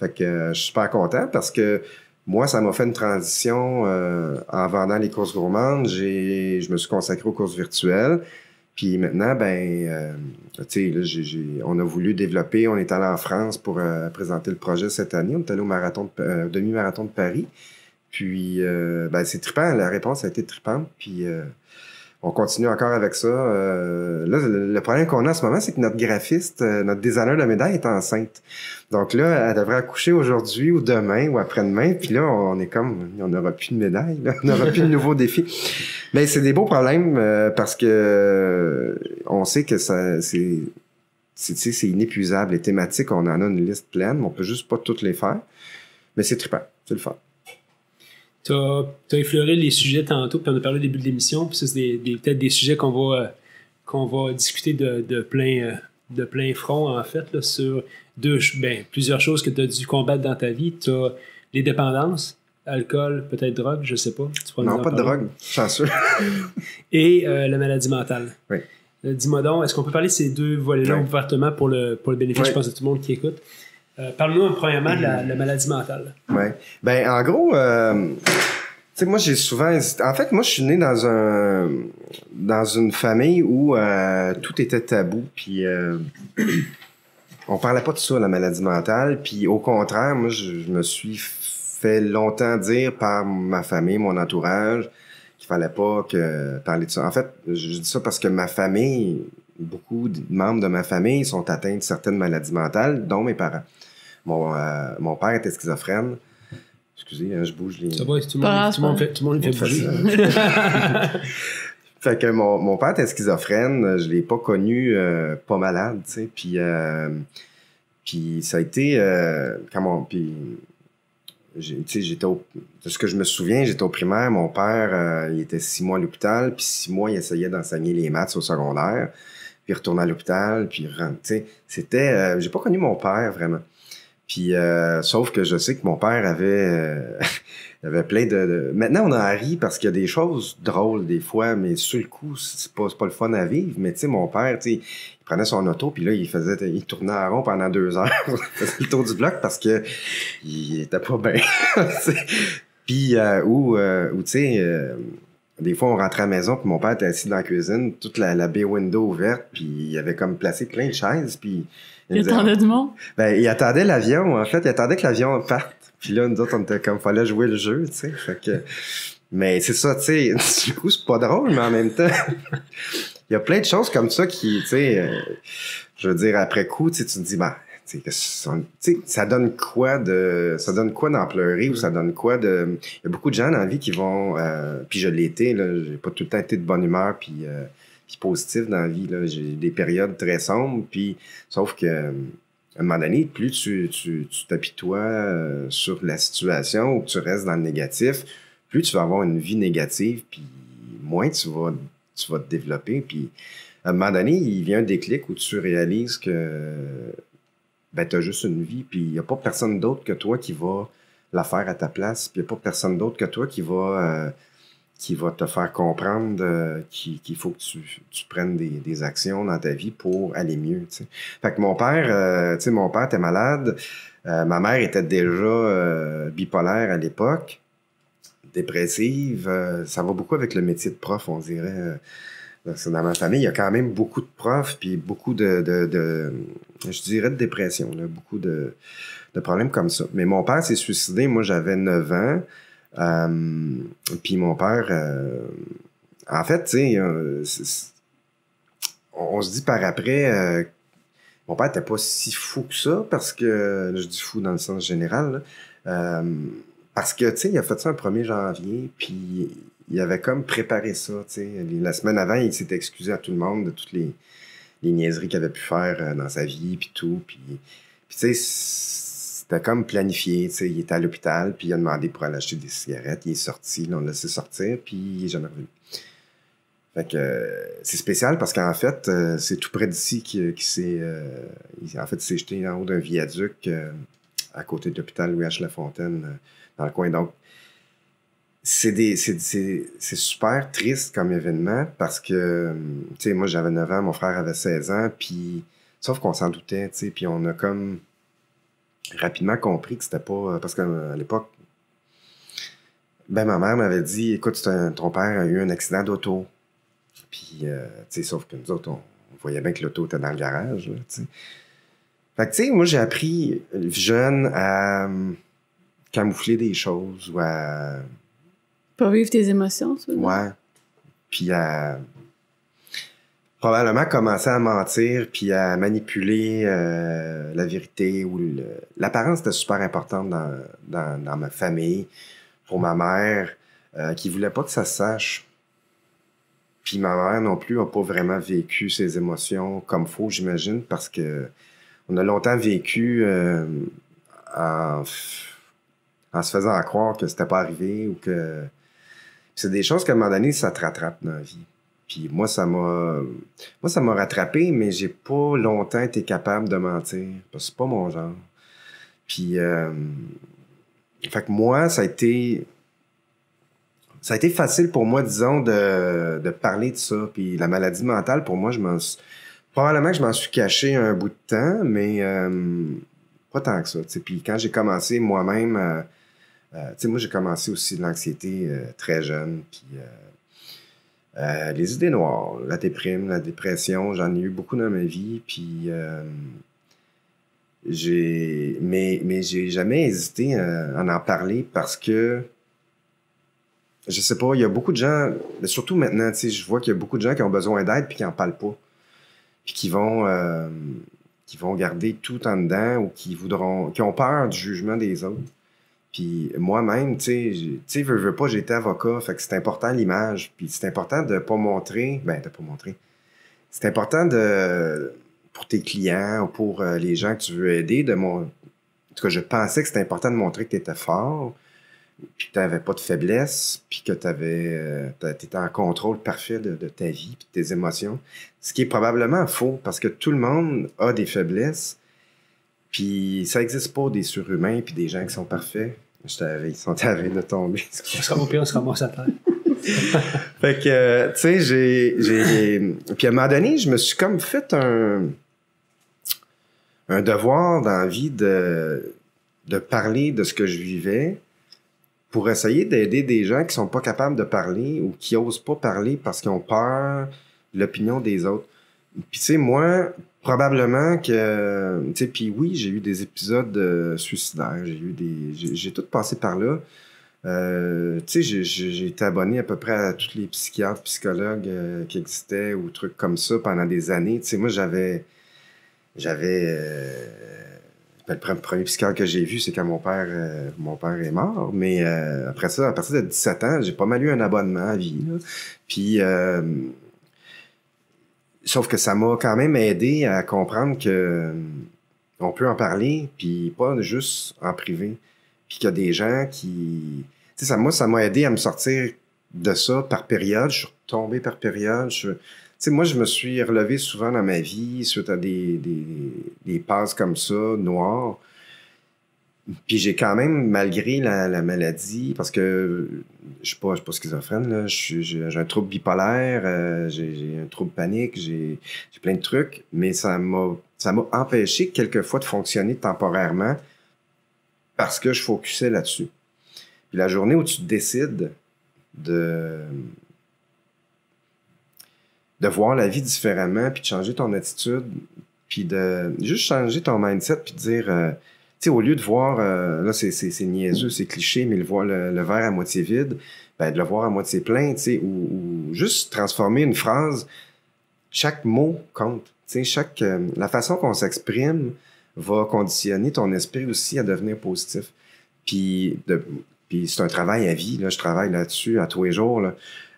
Fait que euh, je suis super content parce que moi, ça m'a fait une transition euh, en vendant les courses gourmandes. J'ai, je me suis consacré aux courses virtuelles. Puis maintenant, ben, euh, tu sais, là, j'ai, j'ai, on a voulu développer. On est allé en France pour euh, présenter le projet cette année. On est allé au marathon de, euh, demi-marathon de Paris. Puis, euh, ben, c'est trippant. La réponse a été trippante. Puis, euh, on continue encore avec ça. Euh, là, le, le problème qu'on a en ce moment, c'est que notre graphiste, euh, notre designer de médaille est enceinte. Donc là, elle devrait accoucher aujourd'hui ou demain ou après-demain. Puis là, on est comme, on n'aura plus de médaille, là. On n'aura plus de nouveaux défis. Mais c'est des beaux problèmes euh, parce que euh, on sait que ça, c'est, c'est, c'est inépuisable. Les thématiques, on en a une liste pleine, mais on peut juste pas toutes les faire. Mais c'est trippant, c'est le fun. Tu as effleuré les sujets tantôt, puis on a parlé au début de l'émission, puis ça, c'est des, des, peut-être des sujets qu'on va, euh, qu'on va discuter de, de, plein, euh, de plein front, en fait, là, sur deux, ben, plusieurs choses que tu as dû combattre dans ta vie. Tu as les dépendances, alcool, peut-être drogue, je sais pas. Tu non, pas de drogue, chanceux. Et euh, la maladie mentale. Oui. Euh, dis-moi donc, est-ce qu'on peut parler de ces deux volets-là oui. ouvertement pour le, pour le bénéfice, oui. je pense, de tout le monde qui écoute? Euh, parle-nous premièrement de la, la maladie mentale. Oui. Ben, en gros, euh, tu sais, moi, j'ai souvent hésité. En fait, moi, je suis né dans un dans une famille où euh, tout était tabou, puis euh, on parlait pas de ça, la maladie mentale. Puis au contraire, moi, je, je me suis fait longtemps dire par ma famille, mon entourage, qu'il fallait pas que parler de ça. En fait, je dis ça parce que ma famille... Beaucoup de membres de ma famille sont atteints de certaines maladies mentales, dont mes parents. Mon, euh, mon père était schizophrène. Excusez, hein, je bouge les... Ça va, tout le monde fait, tout le monde fait bouger. Fait que mon, mon père était schizophrène. Je ne l'ai pas connu euh, pas malade, tu sais. Puis, euh, puis ça a été... Euh, quand mon, puis, j'ai, tu sais, j'étais au, de ce que je me souviens, j'étais au primaire. Mon père, euh, il était six mois à l'hôpital. Puis six mois, il essayait d'enseigner les maths au secondaire. Puis retourner à l'hôpital, puis rentre, tu sais, c'était... Euh, j'ai pas connu mon père, vraiment. Puis, euh, sauf que je sais que mon père avait... Euh, il avait plein de, de... Maintenant, on en rit parce qu'il y a des choses drôles, des fois, mais sur le coup, c'est pas, c'est pas le fun à vivre. Mais, tu sais, mon père, tu sais, il prenait son auto, puis là, il faisait... Il tournait en rond pendant deux heures. Il faisait le tour du bloc parce que il était pas bien. Puis, euh, ou, euh, ou tu sais... Euh, Des fois, on rentrait à la maison, puis mon père était assis dans la cuisine, toute la, la bay window ouverte, puis il avait comme placé plein de chaises, puis... Il, il disait, attendait du monde? Ben, il attendait l'avion, en fait. Il attendait que l'avion parte. Puis là, nous autres, on était comme, fallait jouer le jeu, tu sais. Fait que... Mais c'est ça, tu sais, du coup, c'est pas drôle, mais en même temps... Il y a plein de choses comme ça qui, tu sais... Euh, je veux dire, après coup, tu te dis, ben... Tu sais, ça donne quoi de... Ça donne quoi d'en pleurer ou ça donne quoi de... Il y a beaucoup de gens dans la vie qui vont... Euh, puis je l'ai été, là. J'ai pas tout le temps été de bonne humeur puis, euh, puis positif dans la vie, là. J'ai des périodes très sombres, puis... Sauf que, à un moment donné, plus tu, tu, tu t'apitoies euh, sur la situation ou que tu restes dans le négatif, plus tu vas avoir une vie négative, puis moins tu vas, tu vas te développer. Puis à un moment donné, il vient un déclic où tu réalises que... ben t'as juste une vie, puis il n'y a pas personne d'autre que toi qui va la faire à ta place, puis il n'y a pas personne d'autre que toi qui va, euh, qui va te faire comprendre euh, qu'il, qu'il faut que tu, tu prennes des, des actions dans ta vie pour aller mieux, tu sais. Fait que mon père, euh, tu sais, mon père était malade, euh, ma mère était déjà euh, bipolaire à l'époque, dépressive, euh, ça va beaucoup avec le métier de prof, on dirait... Euh, dans ma famille, il y a quand même beaucoup de profs puis beaucoup de, de, de je dirais, de dépression, là, beaucoup de, de problèmes comme ça. Mais mon père s'est suicidé, moi j'avais neuf ans, euh, puis mon père, euh, en fait, tu sais, euh, on, on se dit par après, euh, mon père n'était pas si fou que ça, parce que, là, je dis fou dans le sens général, là, euh, parce que, tu sais, il a fait ça le premier janvier, puis... Il avait comme préparé ça, tu sais. La semaine avant, il s'était excusé à tout le monde de toutes les, les niaiseries qu'il avait pu faire dans sa vie, puis tout. Puis, puis tu sais, c'était comme planifié, tu sais. Il était à l'hôpital, puis il a demandé pour aller acheter des cigarettes. Il est sorti, là, on l'a laissé sortir, puis il est jamais revenu. Fait que c'est spécial parce qu'en fait, c'est tout près d'ici qu'il, qu'il s'est... Euh, il, en fait, il s'est jeté en haut d'un viaduc euh, à côté de l'hôpital Louis H. Lafontaine, dans le coin. Donc, C'est, des, c'est, c'est, c'est super triste comme événement parce que, tu sais, moi j'avais neuf ans, mon frère avait seize ans, puis sauf qu'on s'en doutait, tu sais, puis on a comme rapidement compris que c'était pas... Parce qu'à l'époque, ben ma mère m'avait dit, écoute, ton père a eu un accident d'auto. Puis, euh, tu sais, sauf que nous autres, on, on voyait bien que l'auto était dans le garage, tu sais. Fait que, tu sais, moi j'ai appris jeune à camoufler des choses ou à... Pas vivre tes émotions, ça. Ouais. Puis à... probablement commencer à mentir, puis à manipuler euh, la vérité. Ou le... L'apparence était super importante dans, dans, dans ma famille, pour ma mère, euh, qui voulait pas que ça se sache. Puis ma mère non plus n'a pas vraiment vécu ses émotions comme faut, j'imagine, parce que on a longtemps vécu euh, en... en se faisant croire que c'était pas arrivé ou que... C'est des choses qu'à un moment donné, ça te rattrape dans la vie. Puis moi, ça m'a... Moi, ça m'a rattrapé, mais j'ai pas longtemps été capable de mentir. Parce que c'est pas mon genre. Puis... Euh... Fait que moi, ça a été... Ça a été facile pour moi, disons, de, de parler de ça. Puis la maladie mentale, pour moi, je m'en suis... Probablement que je m'en suis caché un bout de temps, mais... Euh... Pas tant que ça. T'sais. Puis quand j'ai commencé moi-même... Euh... Euh, tu sais, moi, j'ai commencé aussi de l'anxiété euh, très jeune, puis euh, euh, les idées noires, la déprime, la dépression, j'en ai eu beaucoup dans ma vie, puis euh, j'ai... Mais, mais j'ai jamais hésité à, à en parler parce que, je sais pas, il y a beaucoup de gens, surtout maintenant, tu sais, je vois qu'il y a beaucoup de gens qui ont besoin d'aide puis qui en parlent pas, puis qui vont... Euh, qui vont garder tout en dedans ou qui voudront... qui ont peur du jugement des autres. Puis moi-même, tu sais, veux, veux pas, j'étais avocat, fait que c'est important l'image, puis c'est important de pas montrer, ben de pas montrer, c'est important de, pour tes clients ou pour euh, les gens que tu veux aider, de mon, en tout cas, je pensais que c'était important de montrer que t'étais fort, puis que t'avais pas de faiblesse, puis que t'avais, euh, t'étais en contrôle parfait de, de ta vie, puis de tes émotions, ce qui est probablement faux, parce que tout le monde a des faiblesses, puis ça n'existe pas des surhumains puis des gens qui sont parfaits. Je t'avais, ils sont à de tomber. Au pire, on se ramasse à terre. Fait que, euh, tu sais, j'ai, j'ai... Puis à un moment donné, je me suis comme fait un... un devoir dans la vie de... de parler de ce que je vivais pour essayer d'aider des gens qui ne sont pas capables de parler ou qui n'osent pas parler parce qu'ils ont peur de l'opinion des autres. Puis, tu sais, moi, probablement que... Tu sais, puis oui, j'ai eu des épisodes euh, suicidaires. J'ai eu des... J'ai, j'ai tout passé par là. Euh, tu sais, j'ai, j'ai été abonné à peu près à tous les psychiatres, psychologues euh, qui existaient ou trucs comme ça pendant des années. Tu sais, moi, j'avais... J'avais... Euh, Le premier psychiatre que j'ai vu, c'est quand mon père, euh, mon père est mort. Mais euh, après ça, à partir de dix-sept ans, j'ai pas mal eu un abonnement à vie. Là. Puis, euh, sauf que ça m'a quand même aidé à comprendre que euh, on peut en parler, puis pas juste en privé. Puis qu'il y a des gens qui... Tu sais, ça, moi, ça m'a aidé à me sortir de ça par période. Je suis retombé par période. Je... Tu sais, moi, je me suis relevé souvent dans ma vie suite à des... des des passes comme ça, noires. Puis j'ai quand même, malgré la, la maladie, parce que je suis pas, je suis pas schizophrène, là, j'ai, j'ai un trouble bipolaire, euh, j'ai, j'ai un trouble panique, j'ai, j'ai plein de trucs, mais ça m'a, ça m'a empêché quelquefois de fonctionner temporairement parce que je focusais là-dessus. Puis la journée où tu décides de... de voir la vie différemment puis de changer ton attitude... Puis de juste changer ton mindset, puis de dire, euh, tu sais, au lieu de voir, euh, là, c'est, c'est, c'est niaiseux, c'est cliché, mais le, voir, le, le verre à moitié vide, ben, de le voir à moitié plein, tu sais, ou, ou juste transformer une phrase. Chaque mot compte. Tu sais, chaque, euh, la façon qu'on s'exprime va conditionner ton esprit aussi à devenir positif. Puis, de, puis c'est un travail à vie, là, je travaille là-dessus à tous les jours, là.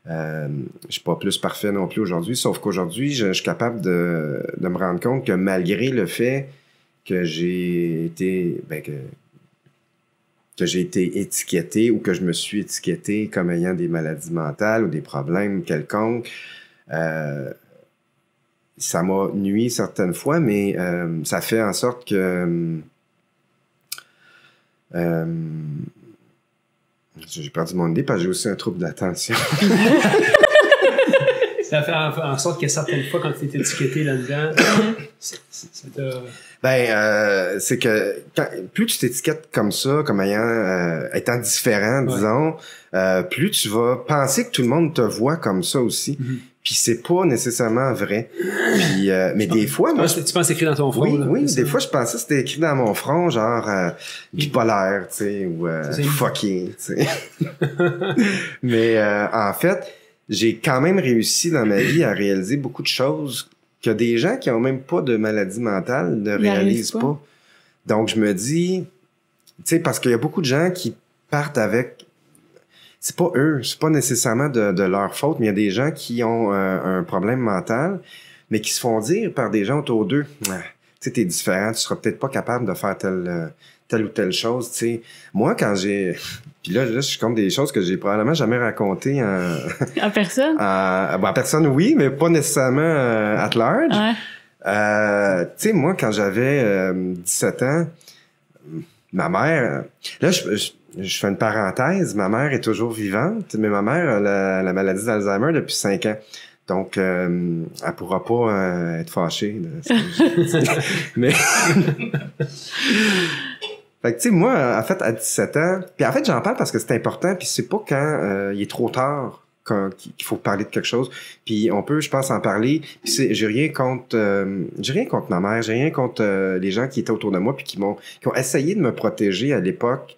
Euh, je suis pas plus parfait non plus aujourd'hui, sauf qu'aujourd'hui, je, je suis capable de, de me rendre compte que malgré le fait que j'ai été ben que, que j'ai été étiqueté ou que je me suis étiqueté comme ayant des maladies mentales ou des problèmes quelconques, euh, ça m'a nui certaines fois, mais euh, ça fait en sorte que euh, j'ai perdu mon idée parce que j'ai aussi un trouble d'attention. Ça fait en sorte que certaines fois, quand tu es étiqueté là-dedans, c'est, c'est de... Ben, euh, c'est que quand, plus tu t'étiquettes comme ça, comme ayant, euh, étant différent, disons, ouais. euh, plus tu vas penser que tout le monde te voit comme ça aussi. Mm-hmm. Puis c'est pas nécessairement vrai. Puis, euh, mais des fois... Tu, moi, penses, je... tu penses écrit dans ton front? Oui, là, oui, des fois, je pensais que c'était écrit dans mon front, genre euh, bipolaire, tu sais, ou euh, fucké, tu sais. Mais euh, en fait, j'ai quand même réussi dans ma vie à réaliser beaucoup de choses que des gens qui n'ont même pas de maladie mentale ne Ils réalisent pas. pas. Donc, je me dis... Tu sais, parce qu'il y a beaucoup de gens qui partent avec... C'est pas eux, c'est pas nécessairement de, de leur faute, mais il y a des gens qui ont euh, un problème mental, mais qui se font dire par des gens autour d'eux, ah, tu sais, t'es différent, tu seras peut-être pas capable de faire telle, telle ou telle chose, tu sais. Moi, quand j'ai... Puis là, là, je compte des choses que j'ai probablement jamais racontées en... En personne? en, en personne, oui, mais pas nécessairement euh, at large. Ouais. Euh, tu sais, moi, quand j'avais euh, dix-sept ans, ma mère... Là, je... je Je fais une parenthèse, ma mère est toujours vivante, mais ma mère a la, la maladie d'Alzheimer depuis cinq ans. Donc, euh, elle pourra pas euh, être fâchée de ce que je dis. Mais... Fait que, tu sais, moi, en fait, à dix-sept ans... Puis en fait, j'en parle parce que c'est important, puis c'est pas quand euh, il est trop tard quand, qu'il faut parler de quelque chose. Puis on peut, je pense, en parler. Puis c'est, j'ai rien contre... Euh, j'ai rien contre ma mère, j'ai rien contre euh, les gens qui étaient autour de moi puis qui m'ont qui ont essayé de me protéger à l'époque...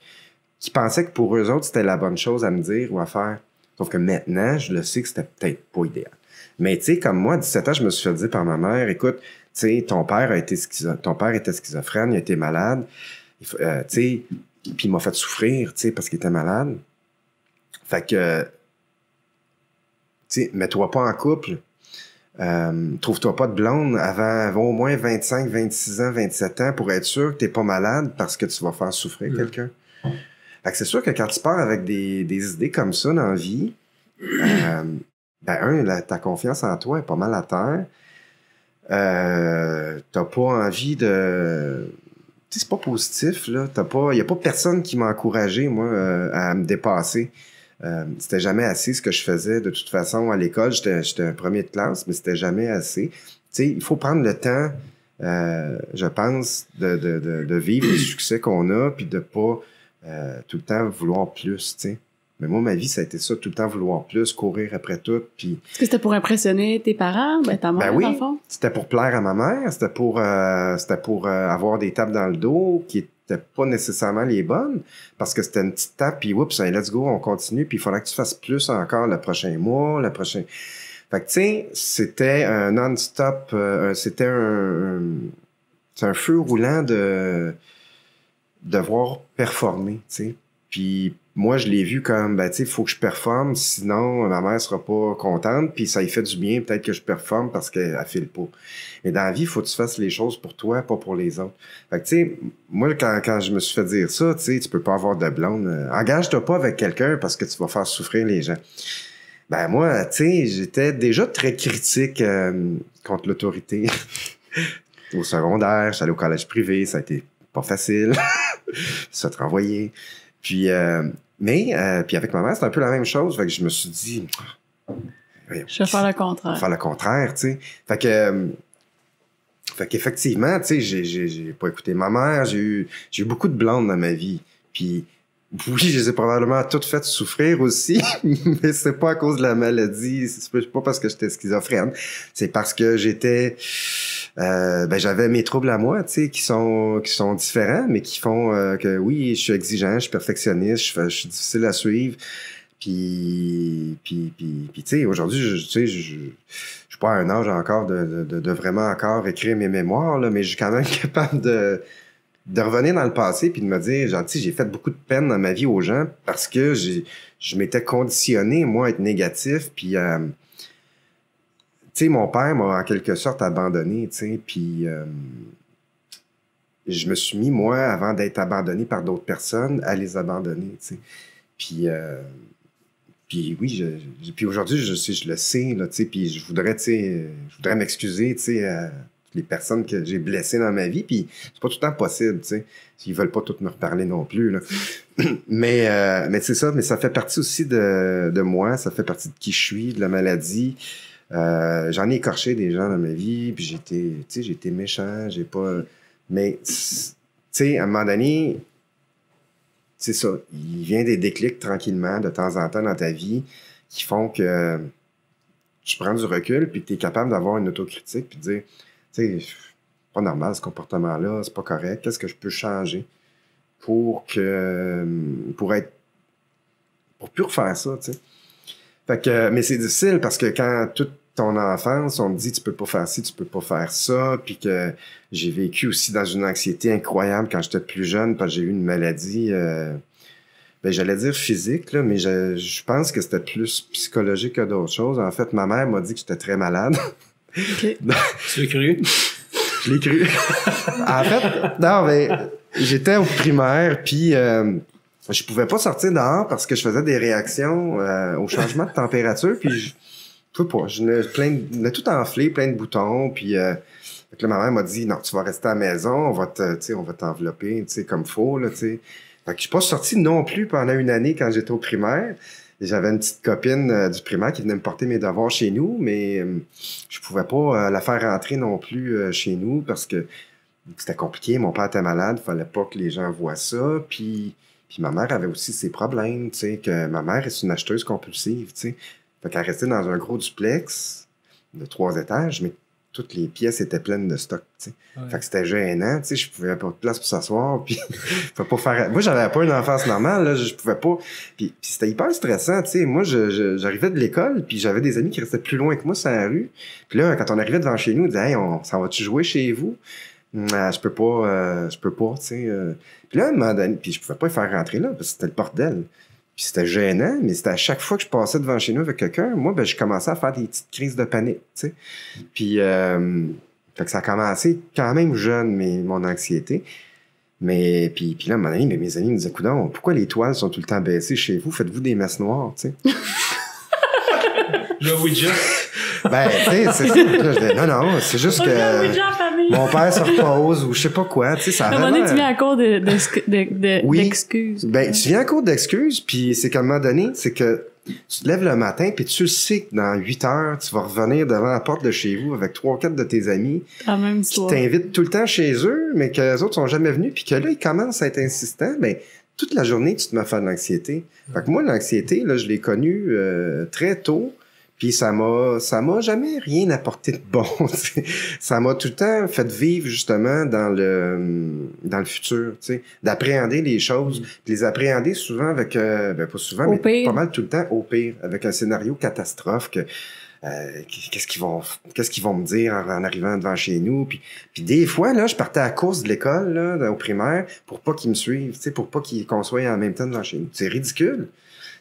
qui pensaient que pour eux autres, c'était la bonne chose à me dire ou à faire. Sauf que maintenant, je le sais que c'était peut-être pas idéal. Mais tu sais, comme moi, à dix-sept ans, je me suis fait dire par ma mère, écoute, tu sais, ton père a été schizo- ton père était schizophrène, il a été malade, euh, tu sais, puis il m'a fait souffrir, tu sais, parce qu'il était malade. Fait que, tu sais, mets-toi pas en couple, euh, trouve-toi pas de blonde avant, avant au moins vingt-cinq, vingt-six ans, vingt-sept ans pour être sûr que t'es pas malade parce que tu vas faire souffrir mmh. quelqu'un. Fait que c'est sûr que quand tu pars avec des, des idées comme ça dans la vie, euh, ben un, la, ta confiance en toi est pas mal à terre. Euh, t'as pas envie de... Tu sais, c'est pas positif, là. T'as pas... Y a pas personne qui m'a encouragé, moi, euh, à me dépasser. Euh, c'était jamais assez ce que je faisais. De toute façon, à l'école, j'étais, j'étais un premier de classe, mais c'était jamais assez. Tu sais, il faut prendre le temps, euh, je pense, de, de, de, de vivre le succès qu'on a, puis de pas... euh, tout le temps vouloir plus, tu sais. Mais moi, ma vie, ça a été ça, tout le temps vouloir plus, courir après tout. Puis... Est-ce que c'était pour impressionner tes parents, ben, ta mère, ben oui, dans le fond? C'était pour plaire à ma mère, c'était pour, euh, c'était pour euh, avoir des tapes dans le dos qui n'étaient pas nécessairement les bonnes, parce que c'était une petite tape, puis oups, let's go, on continue, puis il faudrait que tu fasses plus encore le prochain mois, le prochain... Fait que, tu sais, c'était un non-stop, euh, c'était un, un, un feu roulant de devoir performer, tu sais. Puis moi, je l'ai vu comme, ben, tu sais, il faut que je performe, sinon ma mère sera pas contente, puis ça lui fait du bien, peut-être que je performe parce qu'elle ne file pas. Mais dans la vie, il faut que tu fasses les choses pour toi, pas pour les autres. Fait que, tu sais, moi, quand, quand je me suis fait dire ça, tu sais, tu peux pas avoir de blonde. Euh, engage-toi pas avec quelqu'un parce que tu vas faire souffrir les gens. Ben moi, tu sais, j'étais déjà très critique euh, contre l'autorité. Au secondaire, j'allais au collège privé, ça a été pas facile. Ça te renvoyait. Puis, euh, mais, euh, puis avec ma mère, c'était un peu la même chose. Fait que je me suis dit... Je vais faire le contraire. Je vais faire le contraire, tu sais. Fait que... Euh, fait qu'effectivement, tu sais, j'ai pas écouté ma mère. J'ai eu, j'ai eu beaucoup de blondes dans ma vie. Puis... Oui, je les ai probablement toutes faites souffrir aussi, mais c'est pas à cause de la maladie, c'est pas parce que j'étais schizophrène, c'est parce que j'étais, euh, ben j'avais mes troubles à moi, tu sais, qui sont qui sont différents, mais qui font euh, que oui, je suis exigeant, je suis perfectionniste, je, je suis difficile à suivre, puis puis puis, puis tu sais, aujourd'hui, je, tu sais, je, je, je suis pas à un âge encore de, de de vraiment encore écrire mes mémoires là, mais je suis quand même capable de de revenir dans le passé puis de me dire, gentil, j'ai fait beaucoup de peine dans ma vie aux gens parce que j'ai, je m'étais conditionné, moi, à être négatif. Puis, euh, tu sais, mon père m'a en quelque sorte abandonné, tu sais. Puis, euh, je me suis mis, moi, avant d'être abandonné par d'autres personnes, à les abandonner, tu sais. Puis, euh, puis oui, je, je, puis aujourd'hui, je, je, je le sais, là, tu sais. Puis, je voudrais, tu sais, je voudrais m'excuser, tu sais, euh, les personnes que j'ai blessées dans ma vie, puis c'est pas tout le temps possible, tu sais. Ils veulent pas toutes me reparler non plus, là. Mais, euh, mais c'est ça, mais ça fait partie aussi de, de moi, ça fait partie de qui je suis, de la maladie. Euh, j'en ai écorché des gens dans ma vie, puis j'étais, tu sais, j'étais méchant, j'ai pas... Mais, tu sais, à un moment donné, c'est ça, il vient des déclics tranquillement, de temps en temps dans ta vie, qui font que tu prends du recul, puis que t'es capable d'avoir une autocritique, puis de dire... C'est pas normal ce comportement-là, c'est pas correct. Qu'est-ce que je peux changer pour que pour être pour plus refaire ça, tu sais. Fait que, mais c'est difficile parce que quand toute ton enfance, on te dit tu peux pas faire ci, tu peux pas faire ça, puis que j'ai vécu aussi dans une anxiété incroyable quand j'étais plus jeune parce que j'ai eu une maladie. Euh, ben j'allais dire physique, là, mais je, je pense que c'était plus psychologique que d'autres choses. En fait, ma mère m'a dit que j'étais très malade. Okay. Tu l'as cru? Je l'ai cru. En fait, non, mais j'étais au primaire, puis euh, je pouvais pas sortir dehors parce que je faisais des réactions euh, au changement de température, puis je, je sais pas, je n'ai plein de, tout enflé, plein de boutons, puis euh, fait que là, ma mère m'a dit, non, tu vas rester à la maison, on va te, tu sais, on va t'envelopper, tu sais, comme faut, là, tu sais. Fait que je suis pas sorti non plus pendant une année quand j'étais au primaire. J'avais une petite copine euh, du primaire qui venait me porter mes devoirs chez nous, mais euh, je pouvais pas euh, la faire rentrer non plus euh, chez nous parce que c'était compliqué. Mon père était malade, fallait pas que les gens voient ça. Puis, puis ma mère avait aussi ses problèmes, tu sais, que ma mère est une acheteuse compulsive, tu sais. Fait qu'elle restait dans un gros duplex de trois étages, mais toutes les pièces étaient pleines de stock, tu sais. Ouais. Fait que c'était gênant, tu sais, je pouvais pas de place pour s'asseoir, puis je pouvais pas faire... Moi, j'avais pas une enfance normale, là, je pouvais pas... Puis, puis c'était hyper stressant, tu sais. Moi, j'arrivais de l'école, puis j'avais des amis qui restaient plus loin que moi sur la rue. Puis là, quand on arrivait devant chez nous, on disait « Hey, on, ça va-tu jouer chez vous? » Ah, je peux pas, euh, je peux pas, tu sais. Euh... Puis là, à un moment donné, puis je pouvais pas les faire rentrer là, parce que c'était le bordel. Puis c'était gênant, mais c'était à chaque fois que je passais devant chez nous avec quelqu'un, moi, ben, je commençais à faire des petites crises de panique, tu sais. Puis, euh, fait que ça a commencé quand même jeune, mais, mon anxiété. Mais, puis, puis là, à un moment donné, mes amis me disaient, coudon, pourquoi les toiles sont tout le temps baissées chez vous? Faites-vous des messes noires, tu sais. Le Ouija. Ben, tu sais, c'est ça. Là, je dis, non, non, c'est juste que mon père se repose ou je sais pas quoi. Tu sais, ça vraiment... À un moment donné, tu viens à court de, de, de, oui. d'excuses. Ben, tu viens à court d'excuses, puis c'est qu'à un moment donné, c'est que tu te lèves le matin, puis tu sais que dans huit heures, tu vas revenir devant la porte de chez vous avec trois ou quatre de tes amis ah, même qui t'invitent tout le temps chez eux, mais que les autres sont jamais venus, puis que là, ils commencent à être insistants. Ben, toute la journée, tu te mets à faire de l'anxiété. Fait que moi, l'anxiété, là, je l'ai connue euh, très tôt. Puis ça m'a, ça m'a jamais rien apporté de bon. T'sais. Ça m'a tout le temps fait vivre justement dans le dans le futur, d'appréhender les choses, de les appréhender souvent avec, euh, ben pas souvent, au mais pire. Pas mal tout le temps au pire, avec un scénario catastrophe que euh, qu'est-ce qu'ils vont, qu'est-ce qu'ils vont me dire en, en arrivant devant chez nous. Puis, puis des fois là, je partais à la course de l'école là, au primaire pour pas qu'ils me suivent, tu sais, pour pas qu'ils qu'on soit en même temps devant chez nous. C'est ridicule.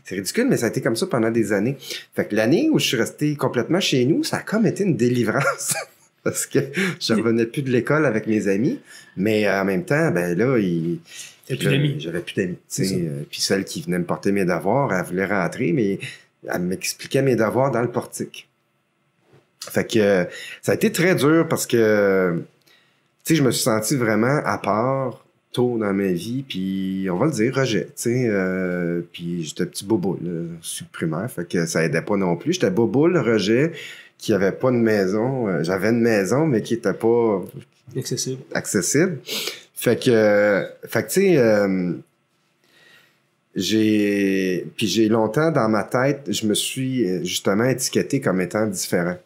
C'est ridicule, mais ça a été comme ça pendant des années. Fait que l'année où je suis resté complètement chez nous, ça a comme été une délivrance. Parce que je revenais plus de l'école avec mes amis. Mais en même temps, ben là, il... j'avais plus d'amis. Euh, puis celle qui venait me porter mes devoirs, elle voulait rentrer, mais elle m'expliquait mes devoirs dans le portique. Fait que euh, ça a été très dur parce que, tu sais, je me suis senti vraiment à part tôt dans ma vie, puis on va le dire, rejet, tu sais, euh, puis j'étais petit boboule, supprimaire, fait que ça aidait pas non plus, j'étais boboule, rejet, qui avait pas de maison, euh, j'avais une maison, mais qui était pas accessible, accessible. fait que, euh, fait que, tu sais, euh, j'ai, puis j'ai longtemps dans ma tête, je me suis justement étiqueté comme étant différent,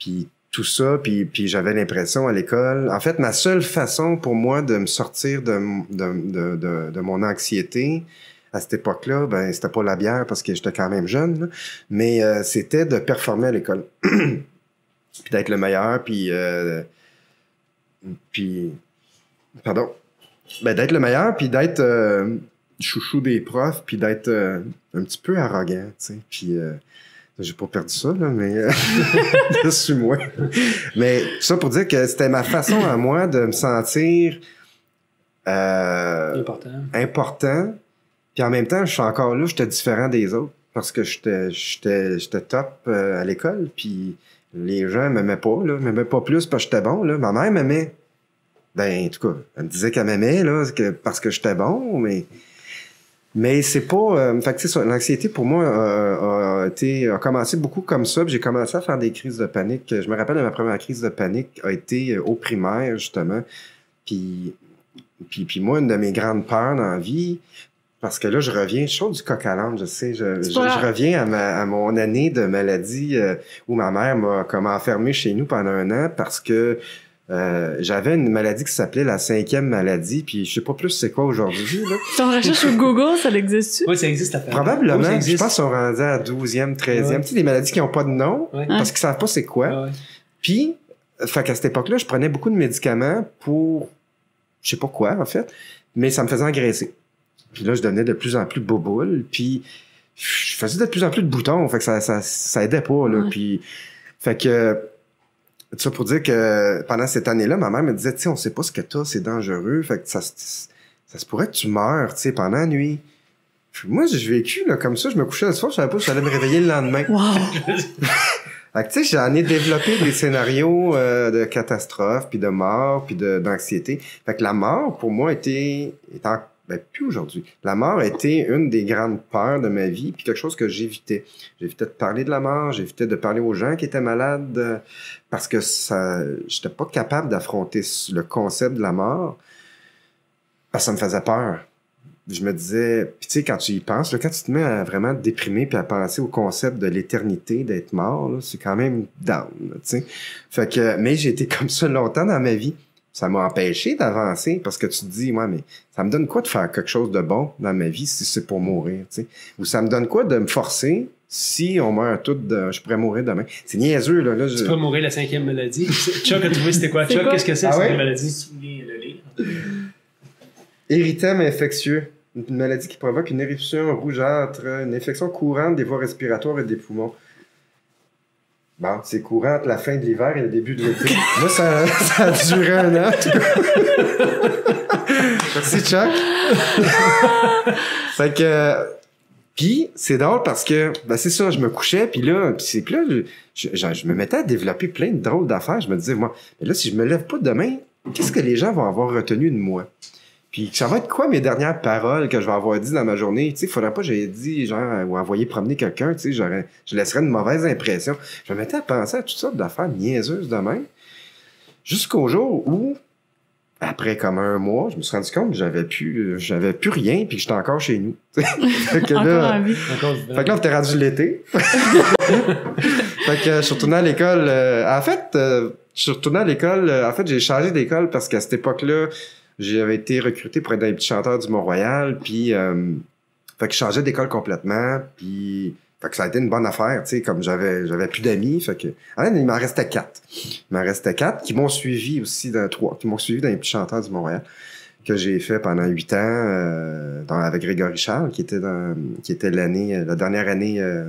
puis tout ça, puis, puis j'avais l'impression à l'école... En fait, ma seule façon pour moi de me sortir de, de, de, de, de mon anxiété à cette époque-là, ben c'était pas la bière parce que j'étais quand même jeune, là, mais euh, c'était de performer à l'école. Puis d'être le meilleur, puis... Euh, puis... Pardon. Ben, d'être le meilleur, puis d'être euh, chouchou des profs, puis d'être euh, un petit peu arrogant, tu sais, puis... Euh, j'ai pas perdu ça, là, mais euh, je suis moi. Mais ça pour dire que c'était ma façon à moi de me sentir euh, important. important. Puis en même temps, je suis encore là, j'étais différent des autres parce que j'étais j'étais top euh, à l'école. Puis les gens m'aimaient pas, là, m'aimaient pas plus parce que j'étais bon. Là. Ma mère m'aimait. Ben, en tout cas, elle me disait qu'elle m'aimait là, que, parce que j'étais bon, mais... Mais c'est pas... Euh, fait que ça, l'anxiété, pour moi, euh, a, été, a commencé beaucoup comme ça. J'ai commencé à faire des crises de panique. Je me rappelle de ma première crise de panique a été au primaire, justement. Puis, puis, puis moi, une de mes grandes peurs dans la vie, parce que là, je reviens... Je suis du coq à l'âne, je sais. Je, je, je reviens à, ma, à mon année de maladie euh, où ma mère m'a comme enfermé chez nous pendant un an parce que Euh, j'avais une maladie qui s'appelait la cinquième maladie, puis je sais pas plus c'est quoi aujourd'hui. T'en recherches sur Google, ça existe-tu? Oui, ça existe. Probablement. Oui, ça existe. Je pense qu'on rendait à douzième, treizième. Ouais. Tu sais, des maladies qui n'ont pas de nom, ouais. parce qu'ils savent pas c'est quoi. Ouais, ouais. Puis, fait qu'à cette époque-là, je prenais beaucoup de médicaments pour, je sais pas quoi, en fait, mais ça me faisait engraisser. Puis là, je devenais de plus en plus boboule, puis je faisais de plus en plus de boutons, fait que ça, ça, ça aidait pas, là. Ouais. Puis, fait que, ça pour dire que pendant cette année-là, ma mère me disait, tu sais, on sait pas ce que t'as, c'est dangereux, fait que ça, ça se pourrait que tu meurs, tu sais, pendant la nuit. Puis moi, j'ai vécu, là, comme ça, je me couchais le soir, je savais pas si j'allais me réveiller le lendemain. Wow. Fait que, tu sais, j'en ai développé des scénarios euh, de catastrophe, puis de mort, puis d'anxiété. Fait que la mort, pour moi, était, était en, ben, plus aujourd'hui. La mort était une des grandes peurs de ma vie, puis quelque chose que j'évitais. J'évitais de parler de la mort, j'évitais de parler aux gens qui étaient malades, euh, parce que ça, j'étais pas capable d'affronter le concept de la mort, parce que ça me faisait peur. Je me disais, puis tu sais, quand tu y penses, là, quand tu te mets à vraiment te déprimer puis à penser au concept de l'éternité, d'être mort, c'est quand même down, tu sais. Fait que, mais j'ai été comme ça longtemps dans ma vie. Ça m'a empêché d'avancer parce que tu te dis, moi, ouais, mais ça me donne quoi de faire quelque chose de bon dans ma vie si c'est pour mourir, tu sais? Ou ça me donne quoi de me forcer si on meurt tous, de, je pourrais mourir demain. C'est niaiseux, là. là je... Tu peux mourir la cinquième maladie. Chuck a trouvé c'était quoi? Chuck, qu'est-ce que c'est, ah, cette ouais? maladie? Érythème infectieux. Une maladie qui provoque une éruption rougeâtre, une infection courante des voies respiratoires et des poumons. Bon, c'est courant entre la fin de l'hiver et le début de l'été. Moi, ça, ça a duré un an. Merci, Chuck. Fait que... Puis, c'est drôle parce que... Ben, c'est ça, je me couchais, puis là... Puis c'est que là, je, je, je me mettais à développer plein de drôles d'affaires. Je me disais, moi, mais là, si je me lève pas demain, qu'est-ce que les gens vont avoir retenu de moi? Puis ça va être quoi mes dernières paroles que je vais avoir dit dans ma journée? Tu sais, il faudrait pas que j'aie dit, genre, ou envoyer promener quelqu'un, tu sais, je laisserais une mauvaise impression. Je me mettais à penser à toutes sortes d'affaires niaiseuses demain, jusqu'au jour où, après comme un mois, je me suis rendu compte que j'avais plus, j'avais plus rien, puis que j'étais encore chez nous. Fait que encore là, en vie. Fait que là, on était rendu l'été. Fait que je suis retourné à l'école. En fait, je suis retourné à l'école. En fait, j'ai changé d'école parce qu'à cette époque-là, j'avais été recruté pour être dans les Petits Chanteurs du Mont-Royal, puis euh, fait que je changeais d'école complètement, puis fait que ça a été une bonne affaire, tu sais, comme j'avais j'avais plus d'amis, fait que ah, il m'en restait quatre. Il m'en restait quatre qui m'ont suivi aussi dans trois, qui m'ont suivi dans les Petits Chanteurs du Mont-Royal, que j'ai fait pendant huit ans euh, dans, avec Grégory Charles, qui était dans qui était l'année la dernière année euh,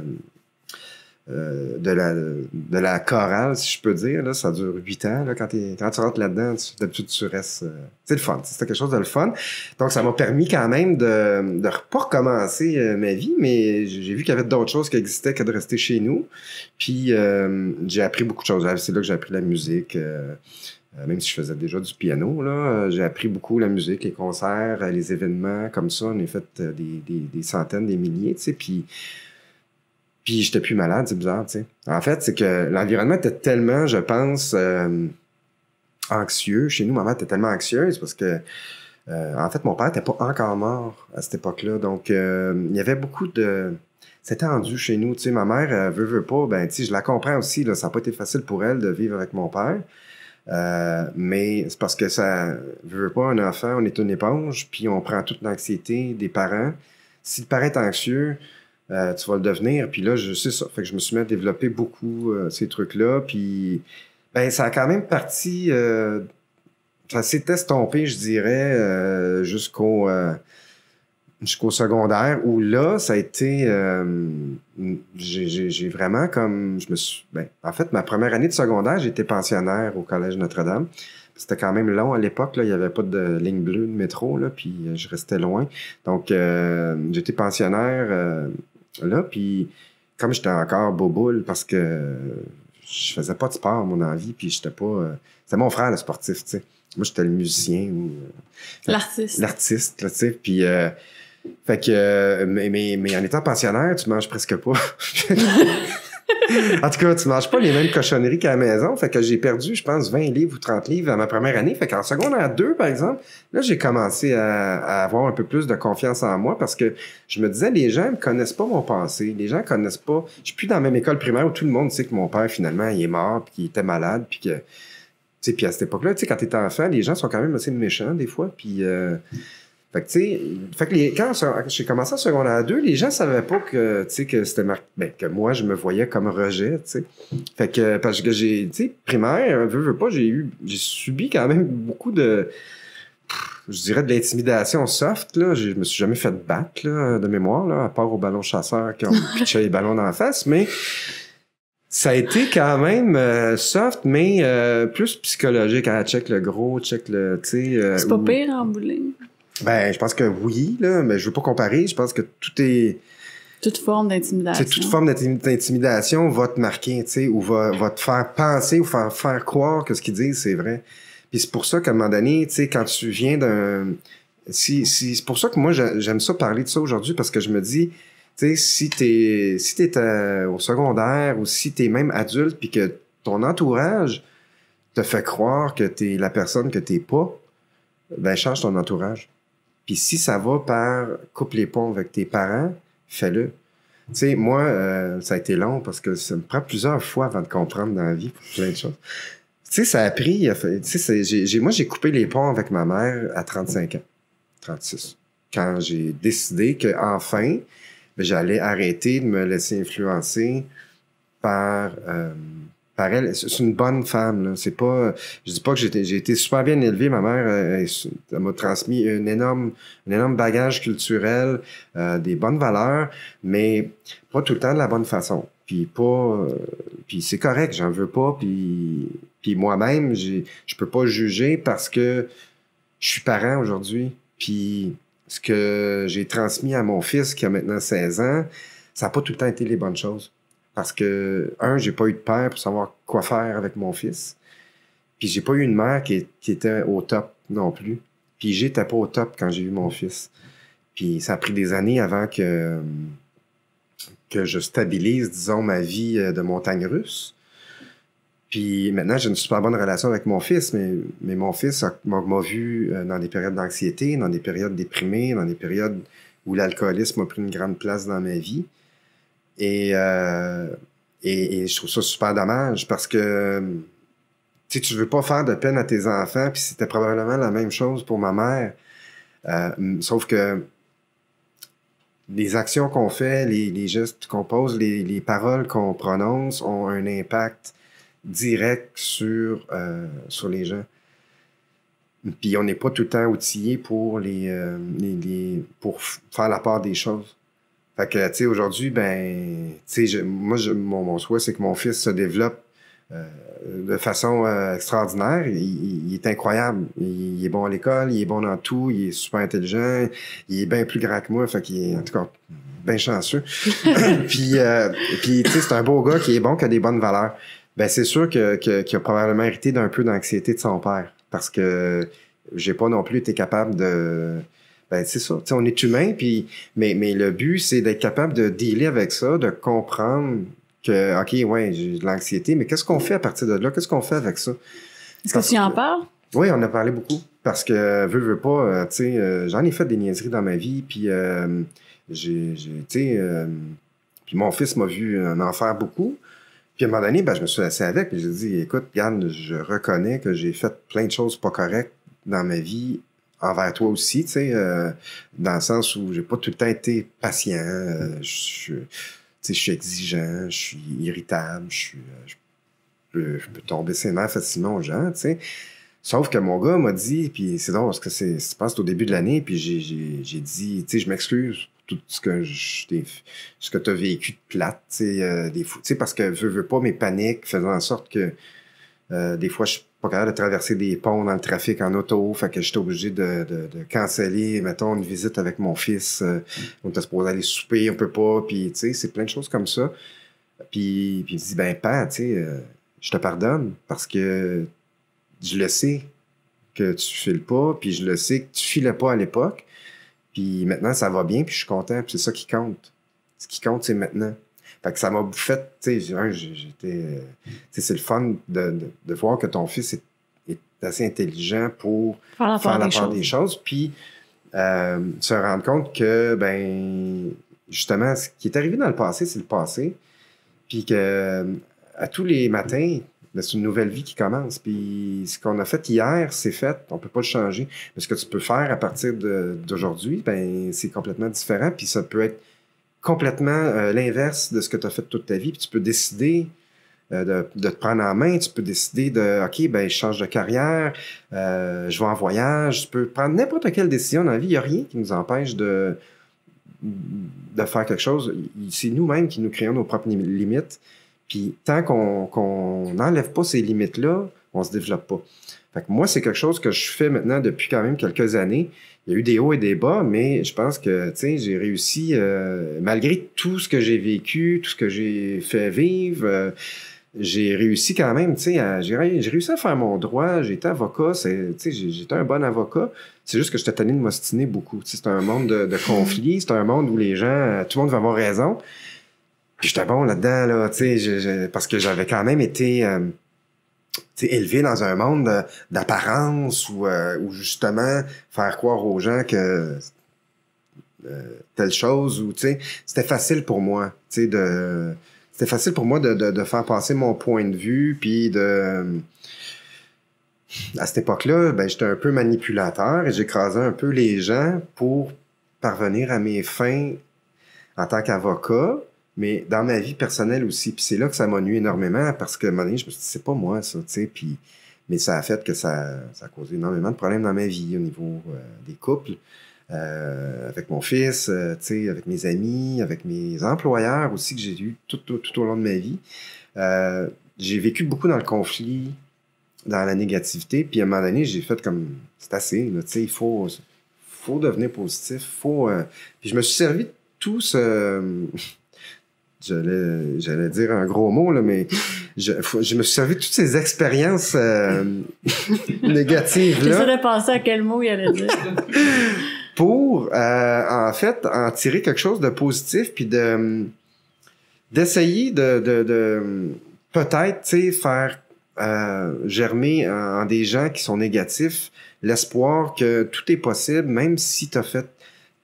euh, de la de la chorale, si je peux dire. Là, ça dure huit ans. Là, quand, quand tu rentres là-dedans, d'habitude tu restes. Euh, c'est le fun. C'était quelque chose de le fun. Donc ça m'a permis quand même de de pas recommencer euh, ma vie, mais j'ai vu qu'il y avait d'autres choses qui existaient que de rester chez nous. Puis euh, j'ai appris beaucoup de choses. C'est là que j'ai appris la musique. Euh, Même si je faisais déjà du piano, là, j'ai appris beaucoup la musique, les concerts, les événements comme ça. On a fait des, des, des centaines, des milliers, tu sais. Puis, puis j'étais plus malade, c'est bizarre, tu sais. En fait, c'est que l'environnement était tellement, je pense, euh, anxieux. Chez nous, maman était tellement anxieuse parce que, euh, en fait, mon père n'était pas encore mort à cette époque-là. Donc, euh, il y avait beaucoup de... C'est tendu chez nous, tu sais. Ma mère, elle veut, veut pas. Ben, tu sais, je la comprends aussi, là. Ça n'a pas été facile pour elle de vivre avec mon père. Euh, mais c'est parce que ça veut pas un enfant, on est une éponge, puis on prend toute l'anxiété des parents. Si le parent est anxieux, euh, tu vas le devenir. Puis là, je sais ça. Fait que je me suis mis à développer beaucoup euh, ces trucs-là. Puis ben ça a quand même parti. Euh, ça s'est estompé, je dirais, euh, jusqu'au euh, jusqu'au secondaire, où là, ça a été. Euh, j'ai, j'ai vraiment comme. Je me suis, ben, en fait, ma première année de secondaire, j'étais pensionnaire au Collège Notre-Dame. C'était quand même long à l'époque. Il n'y avait pas de ligne bleue de métro, là, puis je restais loin. Donc, euh, j'étais pensionnaire euh, là, puis comme j'étais encore boboule, parce que je faisais pas de sport, mon envie, puis j'étais pas. Euh, c'était mon frère, le sportif, tu sais. Moi, j'étais le musicien ou. Euh, l'artiste. L'artiste, tu sais. Puis. Euh, Fait que, mais, mais, mais en étant pensionnaire, tu manges presque pas. En tout cas, tu manges pas les mêmes cochonneries qu'à la maison. Fait que j'ai perdu, je pense, vingt livres ou trente livres à ma première année. Fait qu'en secondaire deux, par exemple, là, j'ai commencé à, à avoir un peu plus de confiance en moi parce que je me disais, les gens ne connaissent pas mon passé. Les gens connaissent pas. Je suis plus dans la même école primaire où tout le monde sait que mon père, finalement, il est mort, puis qu'il était malade, puis que. Tu sais, puis à cette époque-là, tu sais, quand t'es enfant, les gens sont quand même assez méchants, des fois, puis. Euh... Fait que, tu sais, fait que les, quand j'ai commencé en secondaire deux, les gens savaient pas que, tu sais, que c'était mar... ben, que moi, je me voyais comme rejet, tu sais. Fait que, parce que j'ai, tu sais, primaire, veux, veux pas, j'ai eu, j'ai subi quand même beaucoup de, je dirais, de l'intimidation soft, là. Je me suis jamais fait battre, là, de mémoire, là, à part aux ballons chasseurs qui ont pitché les ballons dans la face, mais ça a été quand même euh, soft, mais euh, plus psychologique. Ah, check le gros, check le, tu sais. Euh, C'est pas où... pire en bowling. Ben, je pense que oui, là, mais je veux pas comparer. Je pense que tout est... Toute forme d'intimidation. Toute forme d'intimidation va te marquer, tu sais, ou va, va te faire penser ou faire, faire croire que ce qu'ils disent, c'est vrai. Puis c'est pour ça qu'à un moment donné, tu sais, quand tu viens d'un... Si, si, c'est pour ça que moi, j'aime ça parler de ça aujourd'hui, parce que je me dis, tu sais, si t'es si t'es euh, au secondaire ou si t'es même adulte, puis que ton entourage te fait croire que t'es la personne que t'es pas, ben change ton entourage. Puis si ça va par coupe les ponts avec tes parents, fais-le. Tu sais, moi, euh, ça a été long parce que ça me prend plusieurs fois avant de comprendre dans la vie plein de choses. Tu sais, ça a pris... Tu sais, j'ai, moi, j'ai coupé les ponts avec ma mère à trente-cinq ans, trente-six, quand j'ai décidé qu'enfin, j'allais arrêter de me laisser influencer par... Euh, Par elle, c'est une bonne femme, là. C'est pas, je dis pas que j'ai, j'ai été super bien élevé. Ma mère, elle, elle m'a transmis une énorme, un énorme bagage culturel, euh, des bonnes valeurs, mais pas tout le temps de la bonne façon. Puis pas, euh, puis c'est correct, j'en veux pas. Puis, puis moi-même, j'ai, je peux pas juger parce que je suis parent aujourd'hui. Puis ce que j'ai transmis à mon fils qui a maintenant seize ans, ça n'a pas tout le temps été les bonnes choses. Parce que, un, j'ai pas eu de père pour savoir quoi faire avec mon fils. Puis j'ai pas eu une mère qui, qui était au top non plus. Puis j'étais pas au top quand j'ai eu mon fils. Puis ça a pris des années avant que, que je stabilise, disons, ma vie de montagne russe. Puis maintenant, j'ai une super bonne relation avec mon fils, mais, mais mon fils a, m'a, m'a vu dans des périodes d'anxiété, dans des périodes déprimées, dans des périodes où l'alcoolisme a pris une grande place dans ma vie. Et, euh, et, et je trouve ça super dommage parce que tu ne veux pas faire de peine à tes enfants, puis c'était probablement la même chose pour ma mère. Euh, sauf que les actions qu'on fait, les, les gestes qu'on pose, les, les paroles qu'on prononce ont un impact direct sur, euh, sur les gens. Puis on n'est pas tout le temps outillé pour les, euh, les, les pour faire la part des choses. Fait que, tu sais, aujourd'hui, ben, tu sais, je, moi, je, mon, mon souhait, c'est que mon fils se développe euh, de façon euh, extraordinaire. Il, il, il est incroyable. Il, il est bon à l'école, il est bon dans tout, il est super intelligent, il est bien plus grand que moi, fait qu'il est, en tout cas, bien chanceux. puis, euh, puis tu sais, c'est un beau gars qui est bon, qui a des bonnes valeurs. Ben, c'est sûr que, que, qu'il a probablement hérité d'un peu d'anxiété de son père, parce que j'ai pas non plus été capable de... Ben, c'est ça. T'sais, on est humain, puis mais, mais le but, c'est d'être capable de dealer avec ça, de comprendre que, OK, ouais, j'ai de l'anxiété, mais qu'est-ce qu'on fait à partir de là? Qu'est-ce qu'on fait avec ça? Est-ce parce que tu en parles? Oui, on a parlé beaucoup, parce que, veux, veux pas, tu sais, euh, j'en ai fait des niaiseries dans ma vie, puis euh, j'ai, j'ai tu sais, euh, puis mon fils m'a vu en faire beaucoup. Puis à un moment donné, ben, je me suis assis avec et j'ai dit, écoute, Yann, je reconnais que j'ai fait plein de choses pas correctes dans ma vie, envers toi aussi, tu sais, euh, dans le sens où j'ai pas tout le temps été patient, euh, je, je, je suis exigeant, je suis irritable, je, suis, je, je, je peux tomber ses nerfs facilement aux gens, tu sais. Sauf que mon gars m'a dit, puis c'est drôle, parce que c'est, je pense, au début de l'année, puis j'ai, j'ai, j'ai dit, tu sais, je m'excuse. Tout ce que je t'ai, ce que t'as vécu de plate, tu sais, euh, des fois, tu sais, parce que je veux pas mes paniques faisant en sorte que euh, des fois je suis pas capable de traverser des ponts dans le trafic en auto, fait que j'étais obligé de, de, de canceller, mettons, une visite avec mon fils, euh, on était supposé aller souper, on peut pas, puis tu sais, c'est plein de choses comme ça. Puis puis il dit, ben père, tu sais, euh, je te pardonne parce que je le sais que tu files pas, puis je le sais que tu filais pas à l'époque. Puis maintenant, ça va bien, puis je suis content, puis c'est ça qui compte. Ce qui compte, c'est maintenant. Fait que ça m'a fait, tu sais, hein, j'étais... Tu sais, c'est le fun de, de, de voir que ton fils est, est assez intelligent pour faire la part, faire des, la part choses. des choses, puis euh, se rendre compte que, ben, justement, ce qui est arrivé dans le passé, c'est le passé, puis que à tous les matins... Bien, c'est une nouvelle vie qui commence. Puis ce qu'on a fait hier, c'est fait. On ne peut pas le changer. Mais ce que tu peux faire à partir de, d'aujourd'hui, bien, c'est complètement différent. Puis ça peut être complètement euh, l'inverse de ce que tu as fait toute ta vie. Puis tu peux décider euh, de, de te prendre en main. Tu peux décider de, OK, bien, je change de carrière. Euh, je vais en voyage. Tu peux prendre n'importe quelle décision dans la vie. Il n'y a rien qui nous empêche de, de faire quelque chose. C'est nous-mêmes qui nous créons nos propres limites. Puis tant qu'on qu'on n'enlève pas ces limites-là, on se développe pas. Fait que moi, c'est quelque chose que je fais maintenant depuis quand même quelques années. Il y a eu des hauts et des bas, mais je pense que, tu sais, j'ai réussi, euh, malgré tout ce que j'ai vécu, tout ce que j'ai fait vivre, euh, j'ai réussi quand même, tu sais, à, j'ai, j'ai réussi à faire mon droit, j'ai été avocat, c'est, tu sais, j'étais un bon avocat. C'est juste que j'étais tanné de m'ostiner beaucoup. Tu sais, c'est un monde de, de conflits, c'est un monde où les gens, tout le monde va avoir raison. Puis j'étais bon là-dedans, là, tu sais, parce que j'avais quand même été euh, élevé dans un monde de, d'apparence où, euh, où justement faire croire aux gens que euh, telle chose, ou tu sais, c'était facile pour moi, tu sais, de c'était facile pour moi de, de, de faire passer mon point de vue, puis de... À cette époque-là, ben, j'étais un peu manipulateur et j'écrasais un peu les gens pour parvenir à mes fins en tant qu'avocat. Mais dans ma vie personnelle aussi, puis c'est là que ça m'a nuit énormément, parce que à un moment donné, je me suis dit, c'est pas moi ça, tu sais, puis mais ça a fait que ça, ça a causé énormément de problèmes dans ma vie au niveau euh, des couples, euh, avec mon fils, euh, tu sais, avec mes amis, avec mes employeurs aussi que j'ai eu tout, tout, tout au long de ma vie. Euh, j'ai vécu beaucoup dans le conflit, dans la négativité, puis à un moment donné, j'ai fait comme, c'est assez, tu sais, il faut, faut devenir positif, faut... Euh... Puis je me suis servi de tout ce... J'allais, j'allais dire un gros mot, là, mais je, je me suis servi de toutes ces expériences euh, négatives. J'essaie de penser à quel mot il allait dire. Pour, euh, en fait, en tirer quelque chose de positif, puis de, d'essayer de, de, de peut-être, tu sais, faire euh, germer en, en des gens qui sont négatifs l'espoir que tout est possible, même si tu as fait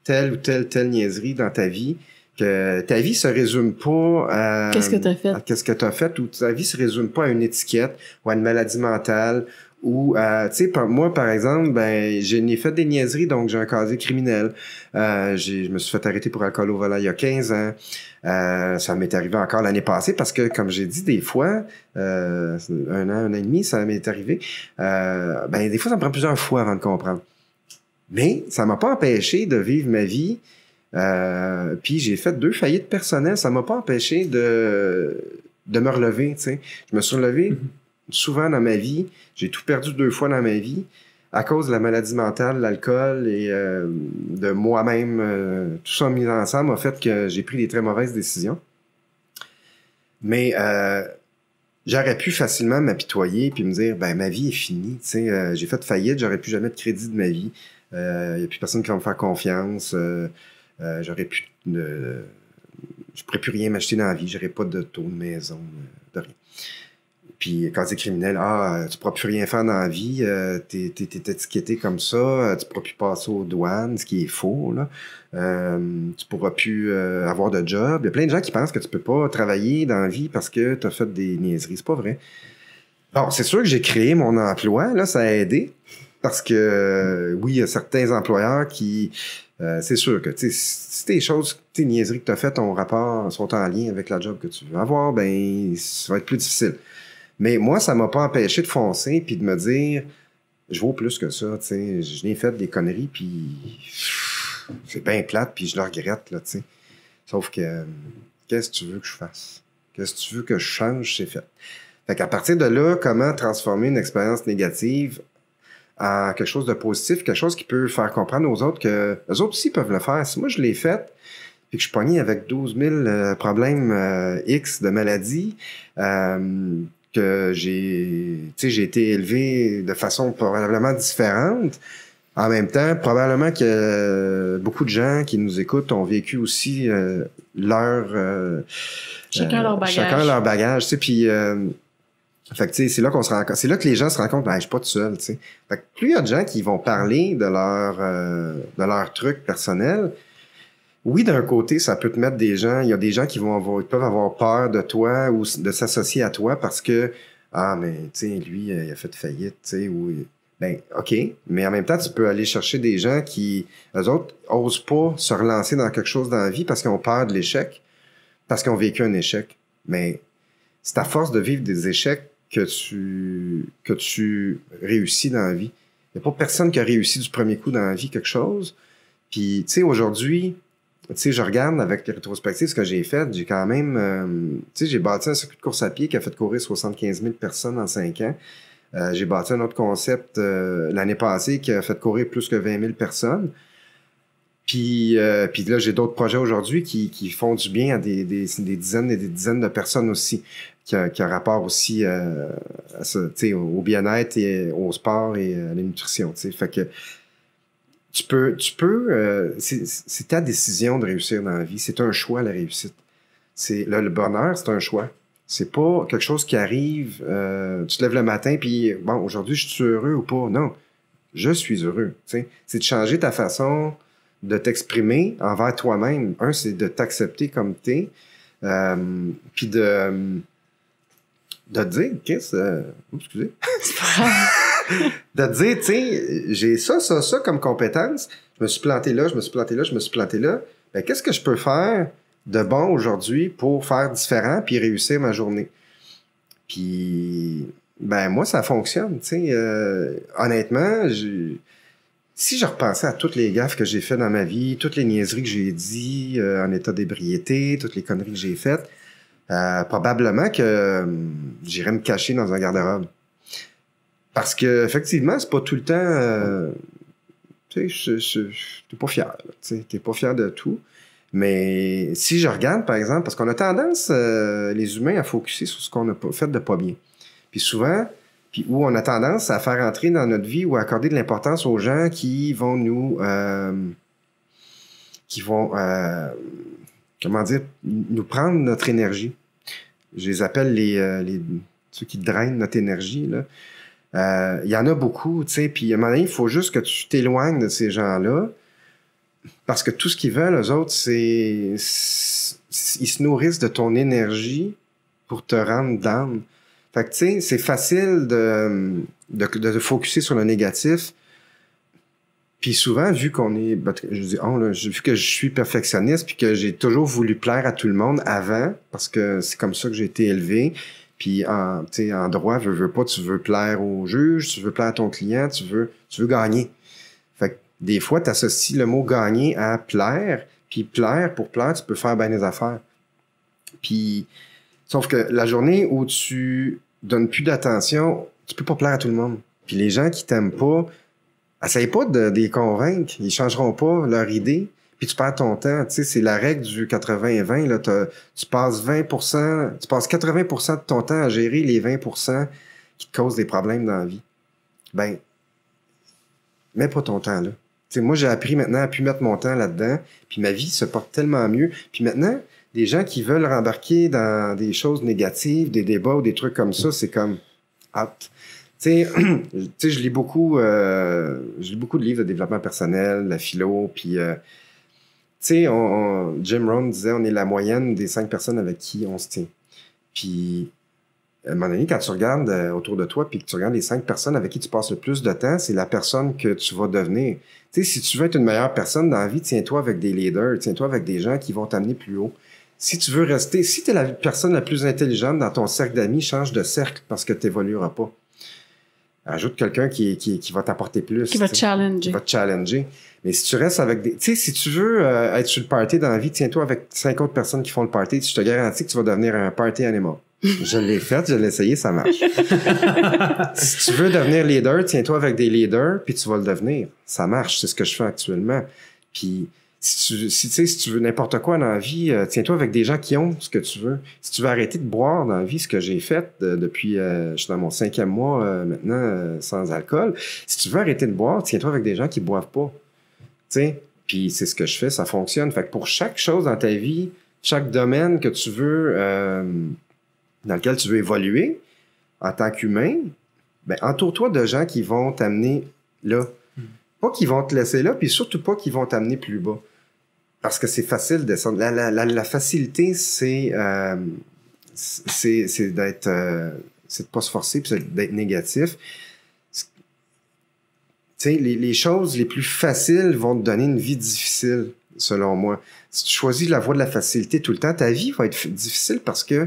telle ou telle, telle niaiserie dans ta vie, que ta vie se résume pas à... Qu'est-ce que tu as fait? Qu'est-ce que tu as fait? Ou ta vie se résume pas à une étiquette ou à une maladie mentale ou à... Tu sais, moi, par exemple, ben j'ai fait des niaiseries, donc j'ai un casier criminel. Euh, je me suis fait arrêter pour alcool au volant il y a quinze ans. Euh, ça m'est arrivé encore l'année passée parce que, comme j'ai dit, des fois, euh, un an, un an et demi, ça m'est arrivé. Euh, ben des fois, ça me prend plusieurs fois avant de comprendre. Mais ça m'a pas empêché de vivre ma vie. Euh, puis j'ai fait deux faillites personnelles. Ça m'a pas empêché de, de me relever. T'sais. Je me suis relevé mm-hmm. souvent dans ma vie. J'ai tout perdu deux fois dans ma vie à cause de la maladie mentale, l'alcool et euh, de moi-même. Euh, tout ça mis ensemble a fait que j'ai pris des très mauvaises décisions. Mais euh, j'aurais pu facilement m'apitoyer puis me dire, ben ma vie est finie. Euh, j'ai fait faillite, j'aurais plus jamais de crédit de ma vie. Il euh, n'y a plus personne qui va me faire confiance. Euh, Euh, j'aurais pu euh, je pourrais plus rien m'acheter dans la vie, j'aurais pas de taux de maison, euh, de rien. Puis quand c'est criminel, ah, tu pourras plus rien faire dans la vie, euh, t'es étiqueté comme ça, tu pourras plus passer aux douanes, ce qui est faux, là. Euh, tu pourras plus euh, avoir de job. Il y a plein de gens qui pensent que tu peux pas travailler dans la vie parce que tu as fait des niaiseries, c'est pas vrai. Bon, c'est sûr que j'ai créé mon emploi, là, ça a aidé. Parce que, euh, oui, il y a certains employeurs qui... Euh, c'est sûr que si tes choses, tes niaiseries que tu as faites, ton rapport, sont en lien avec la job que tu veux avoir, ben ça va être plus difficile. Mais moi, ça m'a pas empêché de foncer puis de me dire, je vaux plus que ça, tu sais. Je n'ai fait des conneries, puis c'est bien plate, puis je le regrette, là, tu sais. Sauf que, qu'est-ce que tu veux que je fasse? Qu'est-ce que tu veux que je change? C'est fait. Fait qu'à partir de là, comment transformer une expérience négative à quelque chose de positif, quelque chose qui peut faire comprendre aux autres que les autres aussi peuvent le faire. Si moi, je l'ai fait, puis que je suis pogné avec douze mille euh, problèmes euh, X de maladies, euh, que j'ai j'ai été élevé de façon probablement différente, en même temps, probablement que euh, beaucoup de gens qui nous écoutent ont vécu aussi euh, leur... Euh, chacun euh, leur bagage. Chacun leur bagage, tu sais, puis... Euh, Fait que, tu sais, c'est là qu'on se rend compte, c'est là que les gens se rendent compte, ben, je suis pas tout seul, tu sais. Fait que plus il y a de gens qui vont parler de leur, euh, de leur truc personnel, oui, d'un côté, ça peut te mettre des gens, il y a des gens qui vont avoir, peuvent avoir peur de toi ou de s'associer à toi parce que, ah, mais, tu sais, lui, il a fait faillite, tu sais, ou, ben, OK. Mais en même temps, tu peux aller chercher des gens qui, eux autres, osent pas se relancer dans quelque chose dans la vie parce qu'ils ont peur de l'échec, parce qu'ils ont vécu un échec. Mais c'est à force de vivre des échecs que tu que tu réussis dans la vie. Il n'y a pas personne qui a réussi du premier coup dans la vie quelque chose. Puis, tu sais, aujourd'hui, tu sais, je regarde avec les rétrospectives ce que j'ai fait. J'ai quand même, euh, tu sais, j'ai bâti un circuit de course à pied qui a fait courir soixante-quinze mille personnes en cinq ans. Euh, j'ai bâti un autre concept euh, l'année passée qui a fait courir plus que vingt mille personnes. Puis, euh, puis là, j'ai d'autres projets aujourd'hui qui, qui font du bien à des, des, des dizaines et des dizaines de personnes aussi, qui a, qui a rapport aussi euh, à ça, au bien-être et au sport et à la nutrition. T'sais. Fait que tu peux, tu peux euh, c'est ta décision de réussir dans la vie. C'est un choix, la réussite. C'est là, le bonheur, c'est un choix. C'est pas quelque chose qui arrive, euh, tu te lèves le matin, puis bon, aujourd'hui, je suis heureux ou pas. Non, je suis heureux. C'est de changer ta façon de t'exprimer envers toi-même. Un, c'est de t'accepter comme t'es, euh, puis de, de te dire, Chris, euh, excusez, de te dire, tu sais, j'ai ça, ça, ça comme compétence, je me suis planté là, je me suis planté là, je me suis planté là, ben, qu'est-ce que je peux faire de bon aujourd'hui pour faire différent puis réussir ma journée? Puis, ben moi, ça fonctionne, tu sais, euh, honnêtement, j'ai... Si je repensais à toutes les gaffes que j'ai faites dans ma vie, toutes les niaiseries que j'ai dit euh, en état d'ébriété, toutes les conneries que j'ai faites, euh, probablement que euh, j'irais me cacher dans un garde-robe. Parce que effectivement, c'est pas tout le temps... Euh, tu sais, t'es pas fier. T'es pas fier de tout. Mais si je regarde, par exemple, parce qu'on a tendance, euh, les humains, à focusser sur ce qu'on a fait de pas bien. Puis souvent... Puis où on a tendance à faire entrer dans notre vie ou à accorder de l'importance aux gens qui vont nous... Euh, qui vont... Euh, comment dire? Nous prendre notre énergie. Je les appelle les, euh, les, ceux qui drainent notre énergie, là. Euh, y en a beaucoup, tu sais, puis à un moment donné, il faut juste que tu t'éloignes de ces gens-là, parce que tout ce qu'ils veulent, eux autres, c'est... Ils se nourrissent de ton énergie pour te rendre down. Fait que, tu sais, c'est facile de, de, de te focusser sur le négatif, puis souvent, vu qu'on est... Je dis, oh, là, vu que je suis perfectionniste, puis que j'ai toujours voulu plaire à tout le monde avant, parce que c'est comme ça que j'ai été élevé. Puis en, en droit, veux, veux pas, tu veux plaire au juge, tu veux plaire à ton client, tu veux, tu veux gagner. Fait que des fois, tu associes le mot gagner à plaire, puis plaire, pour plaire, tu peux faire bien des affaires. Puis, sauf que la journée où tu donnes plus d'attention, tu peux pas plaire à tout le monde. Puis les gens qui t'aiment pas, essaye pas de, de les convaincre, ils changeront pas leur idée. Puis tu perds ton temps, tu sais, c'est la règle du quatre-vingts vingt, là, tu passes vingt pour cent, tu passes quatre-vingts pour cent de ton temps à gérer les vingt pour cent qui te causent des problèmes dans la vie. Ben, mets pas ton temps là. Tu sais, moi j'ai appris maintenant à plus mettre mon temps là-dedans, puis ma vie se porte tellement mieux. Puis maintenant, des gens qui veulent rembarquer dans des choses négatives, des débats ou des trucs comme ça, c'est comme hâte. Tu sais, je lis beaucoup, euh, je lis beaucoup de livres de développement personnel, la philo, puis... Euh, Tu sais, on, on, Jim Rohn disait, on est la moyenne des cinq personnes avec qui on se tient. Puis, à un moment donné, quand tu regardes euh, autour de toi, puis que tu regardes les cinq personnes avec qui tu passes le plus de temps, c'est la personne que tu vas devenir. Tu sais, si tu veux être une meilleure personne dans la vie, tiens-toi avec des leaders, tiens-toi avec des gens qui vont t'amener plus haut. Si tu veux rester, si tu es la personne la plus intelligente dans ton cercle d'amis, change de cercle parce que tu n'évolueras pas. Ajoute quelqu'un qui, qui, qui va t'apporter plus. Qui va te challenger. Qui va te challenger. Mais si tu restes avec des... Tu sais, si tu veux euh, être sur le party dans la vie, tiens-toi avec cinquante personnes qui font le party, je te garantis que tu vas devenir un party animal. Je l'ai fait, je l'ai essayé, ça marche. Si tu veux devenir leader, tiens-toi avec des leaders, puis tu vas le devenir. Ça marche, c'est ce que je fais actuellement. Puis... Si tu si, tu sais, si tu veux n'importe quoi dans la vie, euh, tiens-toi avec des gens qui ont ce que tu veux. Si tu veux arrêter de boire dans la vie, ce que j'ai fait euh, depuis, euh, je suis dans mon cinquième mois euh, maintenant, euh, sans alcool. Si tu veux arrêter de boire, tiens-toi avec des gens qui ne boivent pas. Tu sais, puis c'est ce que je fais, ça fonctionne. Fait que pour chaque chose dans ta vie, chaque domaine que tu veux, euh, dans lequel tu veux évoluer en tant qu'humain, ben, entoure-toi de gens qui vont t'amener là. Pas qu'ils vont te laisser là, puis surtout pas qu'ils vont t'amener plus bas. Parce que c'est facile de descendre. La, la, la, la facilité, c'est euh, c'est d'être euh, c'est de pas se forcer, puis d'être négatif. Tu sais, les, les choses les plus faciles vont te donner une vie difficile, selon moi. Si tu choisis la voie de la facilité tout le temps, ta vie va être difficile parce que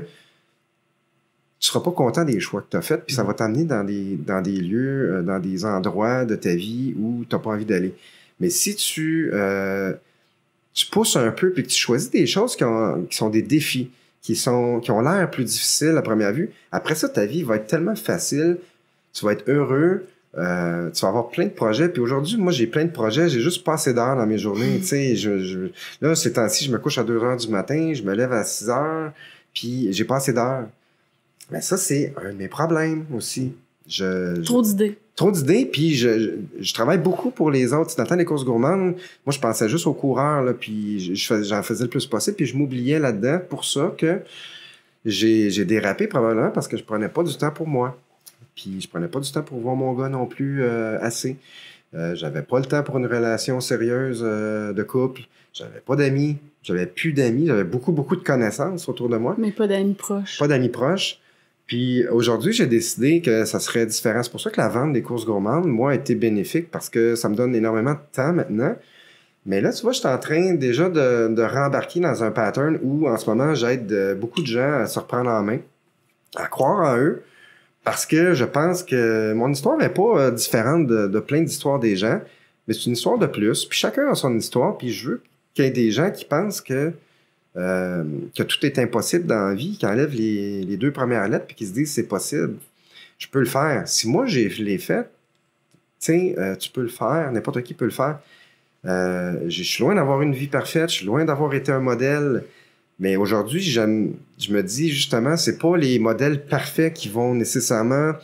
tu seras pas content des choix que tu as faits, puis ça va t'amener dans des, dans des lieux, dans des endroits de ta vie où tu n'as pas envie d'aller. Mais si tu... Euh, tu pousses un peu, puis que tu choisis des choses qui, ont, qui sont des défis, qui, sont, qui ont l'air plus difficiles à première vue. Après ça, ta vie va être tellement facile, tu vas être heureux, euh, tu vas avoir plein de projets. Puis aujourd'hui, moi, j'ai plein de projets, j'ai juste pas assez d'heures dans mes journées. Tu sais, je, je, là, ces temps-ci, je me couche à deux heures du matin, je me lève à six heures, puis j'ai pas assez d'heures. Mais ça, c'est un de mes problèmes aussi. Je, je... Trop d'idées. Trop d'idées, puis je, je, je travaille beaucoup pour les autres. Dans le temps des courses gourmandes, moi, je pensais juste aux coureurs, là, puis j'en je fais, faisais le plus possible, puis je m'oubliais là-dedans. Pour ça que j'ai dérapé probablement parce que je prenais pas du temps pour moi. Puis je prenais pas du temps pour voir mon gars non plus euh, assez. Euh, j'avais pas le temps pour une relation sérieuse euh, de couple. J'avais pas d'amis. J'avais plus d'amis. J'avais beaucoup, beaucoup de connaissances autour de moi. Mais pas d'amis proches. Pas d'amis proches. Puis aujourd'hui, j'ai décidé que ça serait différent. C'est pour ça que la vente des courses gourmandes, moi, a été bénéfique parce que ça me donne énormément de temps maintenant. Mais là, tu vois, je suis en train déjà de, de rembarquer dans un pattern où, en ce moment, j'aide beaucoup de gens à se reprendre en main, à croire en eux, parce que je pense que mon histoire n'est pas différente de, de plein d'histoires des gens, mais c'est une histoire de plus. Puis chacun a son histoire, puis je veux qu'il y ait des gens qui pensent que Euh, que tout est impossible dans la vie, qui enlèvent les, les deux premières lettres puis qui se disent c'est possible, je peux le faire. Si moi j'ai, je l'ai fait, tu sais, euh, tu peux le faire, n'importe qui peut le faire. Euh, je suis loin d'avoir une vie parfaite, je suis loin d'avoir été un modèle, mais aujourd'hui, j'aime, je me dis justement, c'est pas les modèles parfaits qui vont nécessairement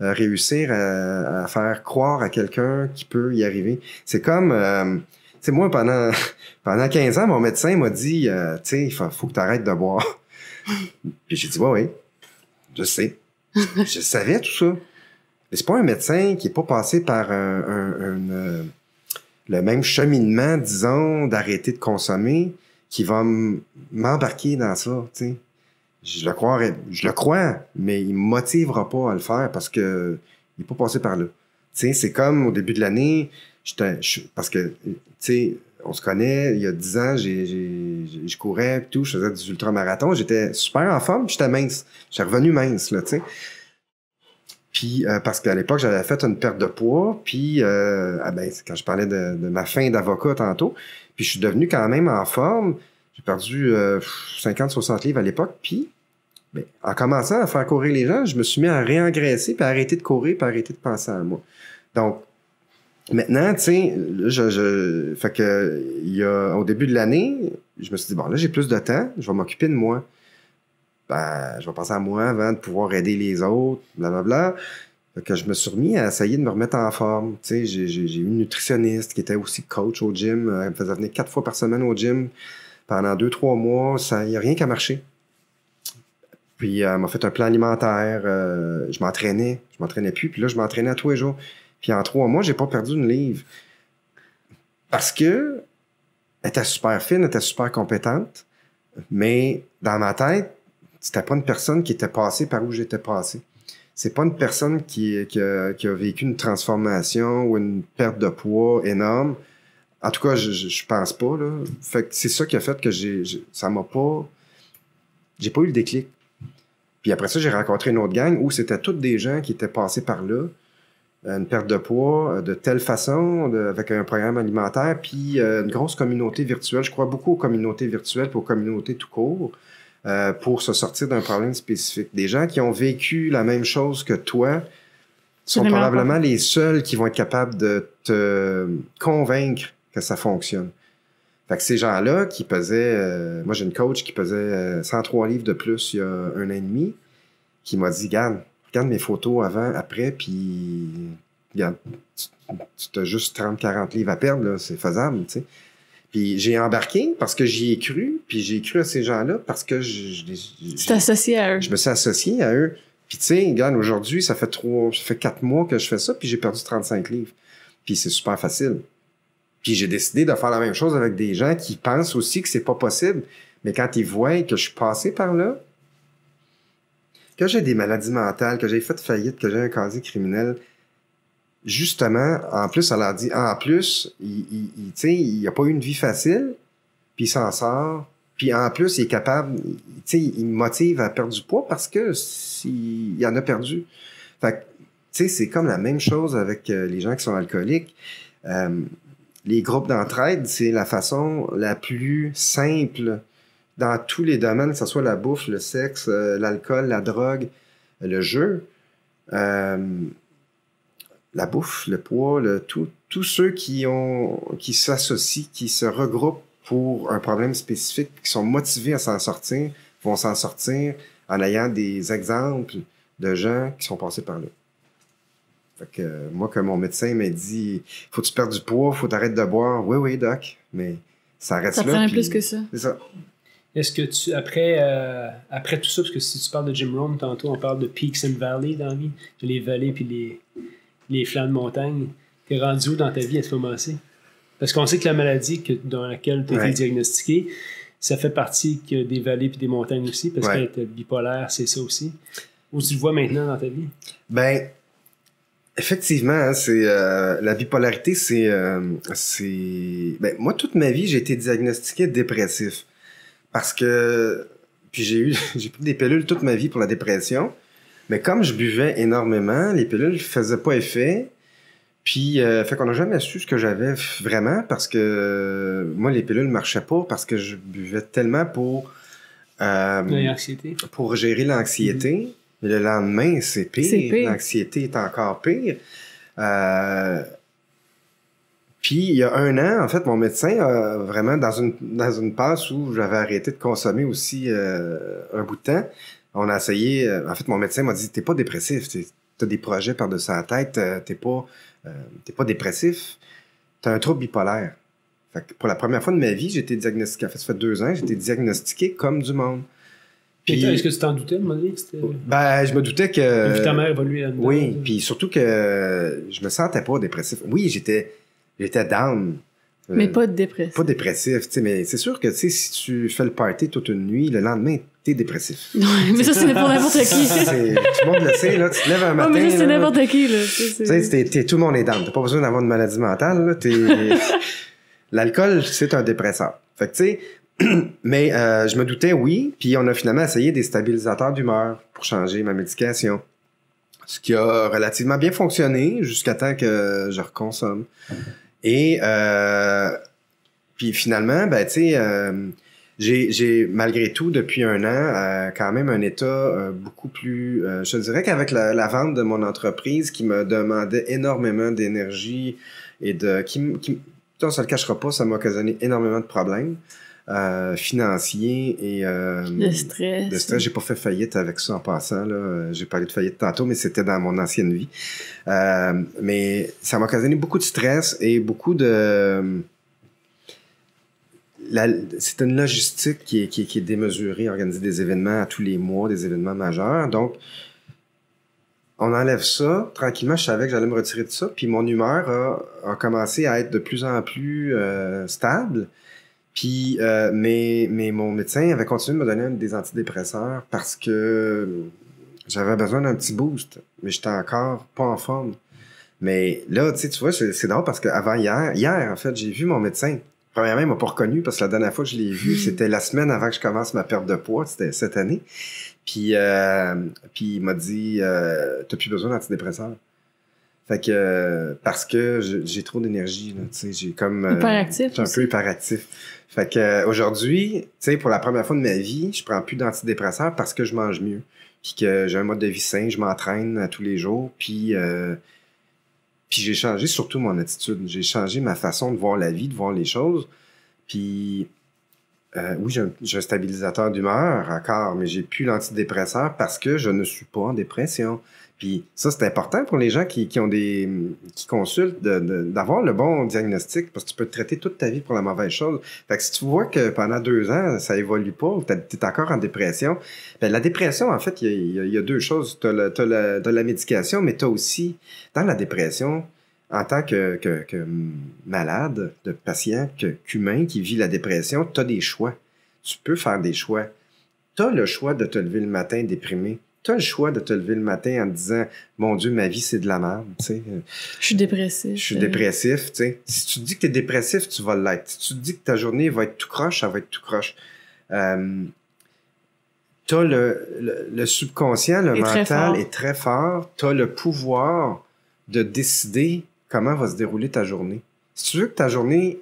euh, réussir à, à faire croire à quelqu'un qui peut y arriver. C'est comme... Euh, Tu sais, moi, pendant, pendant quinze ans, mon médecin m'a dit, euh, tu sais, il faut, faut que tu arrêtes de boire. Puis j'ai dit, ouais, oui, je sais. Je savais tout ça. Mais c'est pas un médecin qui n'est pas passé par un, un, un, euh, le même cheminement, disons, d'arrêter de consommer, qui va m'embarquer dans ça, tu sais. Je le croirais, je le crois, mais il ne me motivera pas à le faire parce que il n'est pas passé par là. Tu sais, c'est comme au début de l'année, parce que, tu sais, on se connaît, il y a dix ans, j'ai, j'ai, je courais et tout, je faisais des ultramarathons, j'étais super en forme, j'étais mince. J'étais revenu mince, là, tu sais. Puis, euh, parce qu'à l'époque, j'avais fait une perte de poids, puis, euh, ah ben, quand je parlais de, de ma fin d'avocat tantôt, puis je suis devenu quand même en forme. J'ai perdu euh, cinquante à soixante livres à l'époque, puis ben, en commençant à faire courir les gens, je me suis mis à réengraisser, puis à arrêter de courir, puis à arrêter de penser à moi. Donc, maintenant, tu sais, je, je, fait que, il y a, au début de l'année, je me suis dit, bon, là, j'ai plus de temps, je vais m'occuper de moi. Ben, je vais penser à moi avant de pouvoir aider les autres, blablabla. Fait que je me suis remis à essayer de me remettre en forme. Tu sais, j'ai eu une nutritionniste qui était aussi coach au gym. Elle me faisait venir quatre fois par semaine au gym pendant deux, trois mois. Il n'y a rien qu'à marcher. Puis, elle m'a fait un plan alimentaire. Euh, je m'entraînais. Je m'entraînais plus. Puis là, je m'entraînais à tous les jours. Puis, en trois mois, j'ai pas perdu une livre. Parce que elle était super fine, elle était super compétente. Mais dans ma tête, c'était pas une personne qui était passée par où j'étais passé. C'est pas une personne qui, qui, a, qui a vécu une transformation ou une perte de poids énorme. En tout cas, je, je pense pas, là. Fait que c'est ça qui a fait que j'ai, ça m'a pas... J'ai pas eu le déclic. Puis après ça, j'ai rencontré une autre gang où c'était toutes des gens qui étaient passés par là. Une perte de poids de telle façon, de, avec un programme alimentaire, puis euh, une grosse communauté virtuelle. Je crois beaucoup aux communautés virtuelles et aux communautés tout court. Euh, pour se sortir d'un problème spécifique. Des gens qui ont vécu la même chose que toi sont probablement les seuls qui vont être capables de te convaincre que ça fonctionne. Fait que ces gens-là qui pesaient... Euh, moi, j'ai une coach qui pesait euh, cent trois livres de plus il y a un an et demi qui m'a dit, regarde, regarde mes photos avant, après, puis regarde, tu as juste trente à quarante livres à perdre, là, c'est faisable, tu sais. Puis j'ai embarqué parce que j'y ai cru, puis j'ai cru à ces gens-là parce que je... Tu t'es associé à eux. Je me suis associé à eux. Puis tu sais, regarde, aujourd'hui, ça fait trois, ça fait quatre mois que je fais ça, puis j'ai perdu trente-cinq livres. Puis c'est super facile. Puis j'ai décidé de faire la même chose avec des gens qui pensent aussi que c'est pas possible. Mais quand ils voient que je suis passé par là, que j'ai des maladies mentales, que j'ai fait faillite, que j'ai un casier criminel... Justement, en plus, elle a dit, en plus, il, il, il, tu sais, il n'a pas eu une vie facile, puis il s'en sort, puis en plus, il est capable, tu sais, il me motive à perdre du poids parce que s'il il en a perdu. Fait que, tu sais, c'est comme la même chose avec euh, les gens qui sont alcooliques. Euh, les groupes d'entraide, c'est la façon la plus simple dans tous les domaines, que ce soit la bouffe, le sexe, euh, l'alcool, la drogue, le jeu. Euh, La bouffe, le poids, le tout, tous ceux qui ont, qui s'associent, qui se regroupent pour un problème spécifique, qui sont motivés à s'en sortir, vont s'en sortir en ayant des exemples de gens qui sont passés par là. Fait que moi, que mon médecin m'a dit, faut que tu perdes du poids, faut t'arrêter de boire. Oui, oui, doc, mais ça reste là. Ça prend plus que ça. C'est ça. Est-ce que tu, après, euh, après tout ça, parce que si tu parles de Jim Rohn, tantôt, on parle de peaks and valleys dans la vie, les vallées puis les... les flancs de montagne, t'es rendu où dans ta vie à ce moment-ci? Parce qu'on sait que la maladie que, dans laquelle tu as été ouais. diagnostiqué, ça fait partie que des vallées et des montagnes aussi, parce ouais. que être bipolaire, c'est ça aussi. Où tu le vois maintenant dans ta vie? Ben, effectivement, hein, c'est euh, la bipolarité, c'est... Euh, ben, moi, toute ma vie, j'ai été diagnostiqué dépressif. Parce que... Puis j'ai eu j'ai pris des pilules toute ma vie pour la dépression. Mais comme je buvais énormément, les pilules ne faisaient pas effet. Puis, euh, fait qu'on n'a jamais su ce que j'avais vraiment parce que euh, moi, les pilules ne marchaient pas parce que je buvais tellement pour, euh, pour gérer l'anxiété. Mmh. Mais le lendemain, c'est pire. pire. L'anxiété est encore pire. Euh, puis, il y a un an, en fait, mon médecin, euh, vraiment dans une, dans une passe où j'avais arrêté de consommer aussi euh, un bout de temps, on a essayé... En fait, mon médecin m'a dit, t'es pas dépressif, t'as des projets par-dessus la tête, t'es pas, euh, t'es pas dépressif, t'as un trouble bipolaire. Fait que pour la première fois de ma vie, j'ai été diagnostiqué, en fait, ça fait deux ans, j'ai été diagnostiqué comme du monde. Puis, est-ce que tu t'en doutais, mon ami? Ben, je me doutais que... Puis ta mère évoluait là-dedans. Oui, puis surtout que je me sentais pas dépressif. Oui, j'étais j'étais down. Mais euh, pas dépressif. Pas dépressif, tu sais, mais c'est sûr que, tu sais, si tu fais le party toute une nuit, le lendemain, t'es dépressif. Ouais, mais ça, c'est pour n'importe qui. Tout le monde le sait, là, tu te lèves un matin... Ouais, mais ça, c'est n'importe qui, là. Tu sais, tout le monde est down. T'as pas besoin d'avoir une maladie mentale, là. T'es... L'alcool, c'est un dépresseur. Fait que, tu sais... Mais euh, je me doutais, oui. Puis on a finalement essayé des stabilisateurs d'humeur pour changer ma médication. Ce qui a relativement bien fonctionné jusqu'à temps que je reconsomme. Et euh, puis finalement, ben, tu sais, euh, j'ai, j'ai malgré tout, depuis un an, euh, quand même un état euh, beaucoup plus... Euh, je te dirais qu'avec la, la vente de mon entreprise qui me demandait énormément d'énergie et de... qui, qui, on se le cachera pas, ça m'a occasionné énormément de problèmes. Euh, financier et euh, de stress. De stress. J'ai pas fait faillite avec ça en passant. Là. J'ai parlé de faillite tantôt, mais c'était dans mon ancienne vie. Euh, mais ça m'a occasionné beaucoup de stress et beaucoup de... La... C'est une logistique qui est, qui, est, qui est démesurée, organiser des événements à tous les mois, des événements majeurs. Donc, on enlève ça. Tranquillement, je savais que j'allais me retirer de ça. Puis mon humeur a, a commencé à être de plus en plus euh, stable. Puis, euh, mais, mais mon médecin avait continué de me donner des antidépresseurs parce que j'avais besoin d'un petit boost, mais j'étais encore pas en forme. Mais là, tu sais, tu vois, c'est, c'est drôle parce qu'avant hier, hier, en fait, j'ai vu mon médecin. Premièrement, il m'a pas reconnu parce que la dernière fois que je l'ai vu, c'était la semaine avant que je commence ma perte de poids, c'était cette année. Puis, euh, puis il m'a dit, euh, t'as plus besoin d'antidépresseurs. Fait que, euh, parce que je, j'ai trop d'énergie, là, tu sais, j'ai comme... Euh, hyperactif. J'ai un peu hyperactif. Fait que, euh, aujourd'hui, tu sais, pour la première fois de ma vie, je prends plus d'antidépresseurs parce que je mange mieux. Puis que j'ai un mode de vie sain, je m'entraîne tous les jours, puis... Euh, puis j'ai changé surtout mon attitude. J'ai changé ma façon de voir la vie, de voir les choses. Puis... Euh, oui, j'ai un, j'ai un stabilisateur d'humeur encore, mais j'ai plus l'antidépresseur parce que je ne suis pas en dépression. Puis ça, c'est important pour les gens qui, qui ont des qui consultent de, de, d'avoir le bon diagnostic parce que tu peux te traiter toute ta vie pour la mauvaise chose. Fait que si tu vois que pendant deux ans, ça évolue pas, tu es encore en dépression, bien, la dépression, en fait, il y, y, y a deux choses. Tu as la, t'as la, t'as la médication, mais tu as aussi, dans la dépression, en tant que, que, que malade, de patient, que, qu'humain qui vit la dépression, tu as des choix. Tu peux faire des choix. Tu as le choix de te lever le matin déprimé. Tu as le choix de te lever le matin en te disant « Mon Dieu, ma vie, c'est de la merde. » Je suis dépressif. Je suis euh... dépressif. T'sais. Si tu te dis que tu es dépressif, tu vas l'être. Si tu te dis que ta journée va être tout croche, ça va être tout croche. Euh, tu as le, le, le subconscient, le mental est très fort. Tu as le pouvoir de décider comment va se dérouler ta journée. Si tu veux que ta journée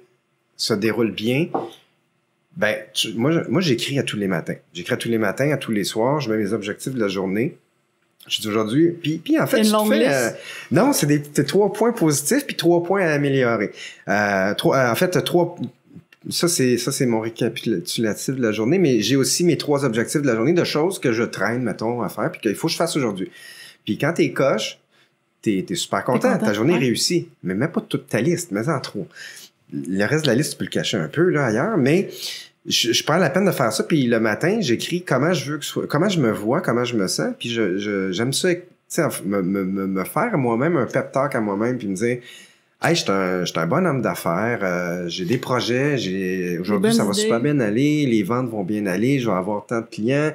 se déroule bien... Ben, tu, moi, moi, j'écris à tous les matins. J'écris à tous les matins, à tous les soirs. Je mets mes objectifs de la journée. Je dis aujourd'hui... Puis, puis en fait, tu te fais, euh, non, c'est des, des trois points positifs puis trois points à améliorer. Euh, trois, en fait, trois... Ça c'est, ça, c'est mon récapitulatif de la journée, mais j'ai aussi mes trois objectifs de la journée de choses que je traîne, mettons, à faire puis qu'il faut que je fasse aujourd'hui. Puis quand t'es coche, t'es, t'es super content. T'es content. Ta journée ouais. réussie. Mais mets pas toute ta liste, mets en trois. Le reste de la liste, tu peux le cacher un peu là ailleurs, mais... Je, je prends la peine de faire ça, puis le matin, j'écris comment je veux que soit, comment je me vois, comment je me sens, puis je, je, j'aime ça, tu sais, me, me, me faire moi-même un pep talk à moi-même, puis me dire, hey, je suis un, je suis un bon homme d'affaires, euh, j'ai des projets, j'ai aujourd'hui ça va super bien aller, les ventes vont bien aller, je vais avoir tant de clients,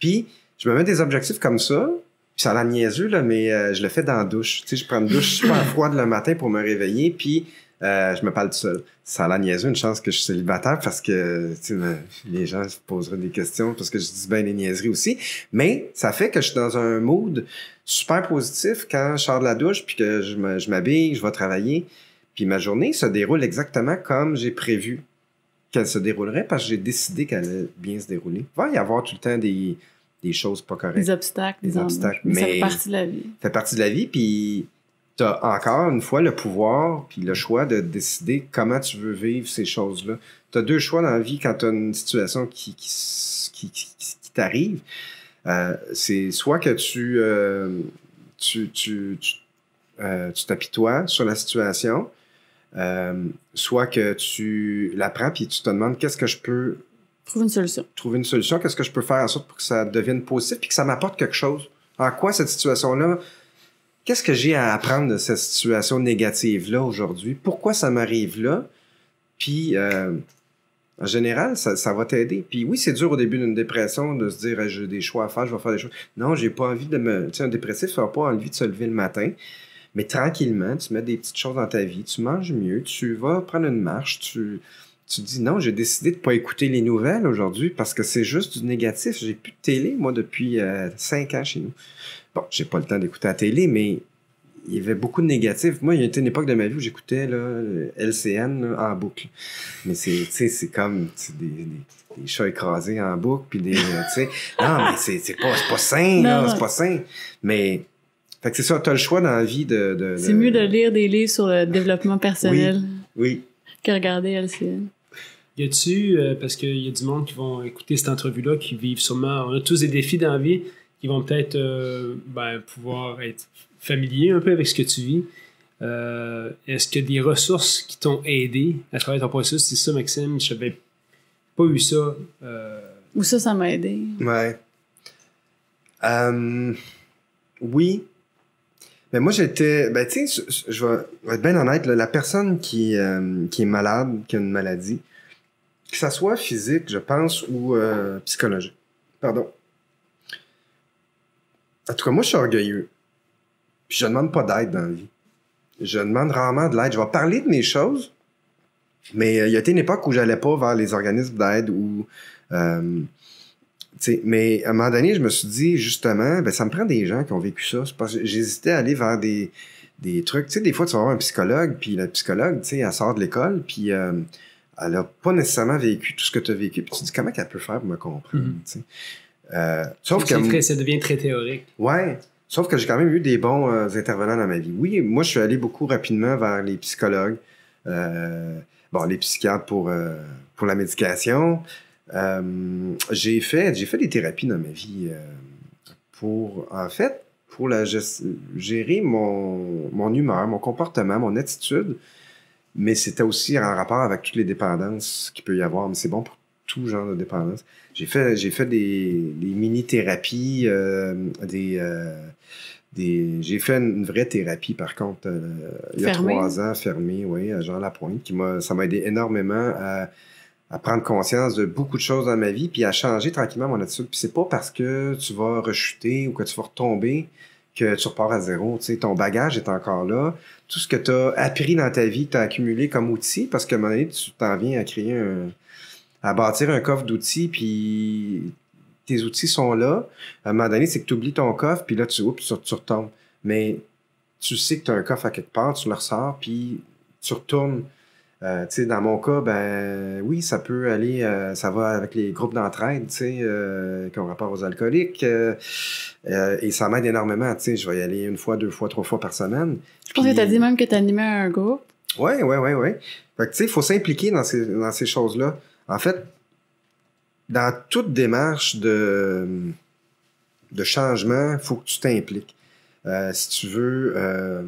puis je me mets des objectifs comme ça. Puis ça a l'air niaiseux, là, mais euh, je le fais dans la douche. Tu sais, je prends une douche super froide le matin pour me réveiller, puis euh, je me parle tout seul. Ça a l'air niaiseux, une chance que je suis célibataire, parce que tu sais, les gens se poseraient des questions, parce que je dis bien des niaiseries aussi. Mais ça fait que je suis dans un mood super positif quand je sors de la douche, puis que je, me, je m'habille, je vais travailler. Puis ma journée se déroule exactement comme j'ai prévu qu'elle se déroulerait, parce que j'ai décidé qu'elle allait bien se dérouler. Il va y avoir tout le temps des... des choses pas correctes. Des obstacles. Des obstacles. Mais ça fait partie de la vie. Ça fait partie de la vie, puis t'as encore une fois le pouvoir puis le choix de décider comment tu veux vivre ces choses-là. T'as deux choix dans la vie quand t'as une situation qui, qui, qui, qui, qui t'arrive. Euh, c'est soit que tu, euh, tu, tu, tu, euh, tu t'apitoies sur la situation, euh, soit que tu la prends puis tu te demandes qu'est-ce que je peux Trouve une solution. Trouver une solution. Qu'est-ce que je peux faire en sorte pour que ça devienne positif et que ça m'apporte quelque chose? En quoi cette situation-là? Qu'est-ce que j'ai à apprendre de cette situation négative-là aujourd'hui? Pourquoi ça m'arrive là? Puis, euh, en général, ça, ça va t'aider. Puis oui, c'est dur au début d'une dépression de se dire hey, « j'ai des choix à faire, je vais faire des choses. » Non, j'ai pas envie de me... Tu sais, un dépressif n'a pas envie de se lever le matin. Mais tranquillement, tu mets des petites choses dans ta vie, tu manges mieux, tu vas prendre une marche, tu... Tu dis, non, j'ai décidé de ne pas écouter les nouvelles aujourd'hui parce que c'est juste du négatif. J'ai plus de télé, moi, depuis euh, cinq ans chez nous. Bon, j'ai pas le temps d'écouter la télé, mais il y avait beaucoup de négatifs. Moi, il y a été une époque de ma vie où j'écoutais L C N là, en boucle. Mais c'est comme des, des, des chats écrasés en boucle. Puis des, non, mais c'est pas, pas sain, c'est pas sain. Mais... Fait que c'est ça, tu as le choix dans la vie de... de c'est de... mieux de lire des livres sur le développement personnel oui, oui. que regarder L C N. Y a-tu, euh, parce qu'il y a du monde qui vont écouter cette entrevue-là, qui vivent sûrement, on a tous des défis dans la vie, qui vont peut-être euh, ben, pouvoir être familiers un peu avec ce que tu vis. Euh, Est-ce qu'il y a des ressources qui t'ont aidé à travers ton processus? C'est ça, Maxime, je n'avais pas eu ça. Euh... Ou ça, ça m'a aidé. Ouais. Euh, oui. Mais moi, j'étais... Ben, tu sais, je vais être bien honnête, là, la personne qui, euh, qui est malade, qui a une maladie, que ça soit physique, je pense, ou euh, psychologique. Pardon. En tout cas, moi, je suis orgueilleux. Puis je ne demande pas d'aide dans la vie. Je demande rarement de l'aide. Je vais parler de mes choses, mais euh, il y a été une époque où je n'allais pas vers les organismes d'aide ou... Euh, mais à un moment donné, je me suis dit, justement, ben, ça me prend des gens qui ont vécu ça. J'hésitais à aller vers des, des trucs. Tu sais, des fois, tu vas voir un psychologue, puis la psychologue, tu sais, elle sort de l'école, puis... Euh, elle n'a pas nécessairement vécu tout ce que tu as vécu, puis tu te dis comment qu'elle peut faire pour me comprendre. Mm-hmm. euh, sauf que très, ça devient très théorique. Ouais, sauf que j'ai quand même eu des bons euh, intervenants dans ma vie. Oui, moi je suis allé beaucoup rapidement vers les psychologues, euh, bon les psychiatres pour euh, pour la médication. Euh, j'ai fait j'ai fait des thérapies dans ma vie euh, pour en fait pour la gérer mon mon humeur, mon comportement, mon attitude. Mais c'était aussi en rapport avec toutes les dépendances qu'il peut y avoir. Mais c'est bon pour tout genre de dépendance. J'ai fait, j'ai fait des, des mini-thérapies, euh, des, euh, des... J'ai fait une vraie thérapie, par contre, euh, il y a trois ans, fermée, oui, à Jean Lapointe, qui m'a... Ça m'a aidé énormément à, à prendre conscience de beaucoup de choses dans ma vie, puis à changer tranquillement mon attitude. Puis c'est pas parce que tu vas rechuter ou que tu vas retomber que tu repars à zéro, tu sais, ton bagage est encore là, tout ce que tu as appris dans ta vie, que tu as accumulé comme outil, parce qu'à un moment donné, tu t'en viens à créer un... à bâtir un coffre d'outils, puis tes outils sont là, à un moment donné, c'est que tu oublies ton coffre, puis là, tu, oups, tu retombes. Mais tu sais que tu as un coffre à quelque part, tu le ressors, puis tu retournes. Euh, tu sais, dans mon cas, ben oui, ça peut aller, euh, ça va avec les groupes d'entraide, tu sais, euh, qui ont rapport aux alcooliques, euh, euh, et ça m'aide énormément, tu sais, je vais y aller une fois, deux fois, trois fois par semaine. Je pense puis... que tu as dit même que tu animais un groupe. Oui, oui, oui, oui. Fait que tu sais, il faut s'impliquer dans ces, dans ces choses-là. En fait, dans toute démarche de, de changement, il faut que tu t'impliques. Euh, si tu veux euh,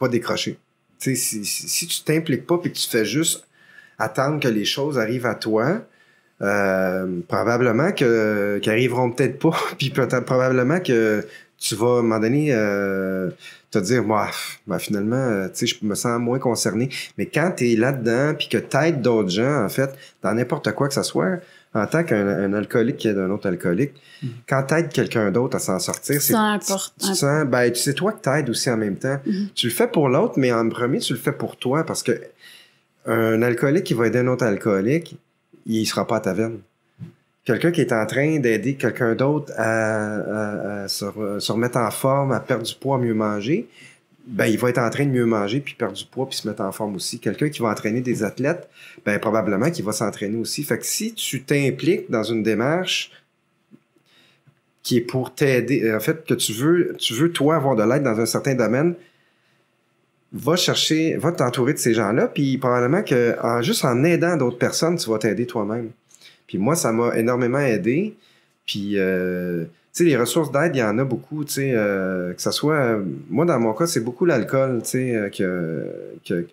pas décrocher. Si, si, si tu t'impliques pas et que tu fais juste attendre que les choses arrivent à toi, euh, probablement que qu'elles arriveront peut-être pas, puis peut-être probablement que tu vas à un moment donné euh, te dire bah, bah finalement je me sens moins concerné. Mais quand tu es là-dedans puis que tu aides d'autres gens, en fait, dans n'importe quoi que ce soit, en tant qu'un alcoolique qui est d'un autre alcoolique, mmh. quand t'aides quelqu'un d'autre à s'en sortir, c'est tu, tu sens, ben, tu sais, toi que t'aides aussi en même temps. Mmh. Tu le fais pour l'autre, mais en premier, tu le fais pour toi, parce que un alcoolique qui va aider un autre alcoolique, il sera pas à taverne. Mmh. Quelqu'un qui est en train d'aider quelqu'un d'autre à, à, à se, re, se remettre en forme, à perdre du poids, à mieux manger, ben, il va être en train de mieux manger, puis perdre du poids, puis se mettre en forme aussi. Quelqu'un qui va entraîner des athlètes, ben, probablement qu'il va s'entraîner aussi. Fait que si tu t'impliques dans une démarche qui est pour t'aider, en fait, que tu veux, tu veux, toi, avoir de l'aide dans un certain domaine, va chercher, va t'entourer de ces gens-là, puis probablement que en, juste en aidant d'autres personnes, tu vas t'aider toi-même. Puis moi, ça m'a énormément aidé, puis... Euh, tu sais, les ressources d'aide, il y en a beaucoup, tu sais, euh, que ça soit... Euh, moi, dans mon cas, c'est beaucoup l'alcool, tu sais, euh, que, que,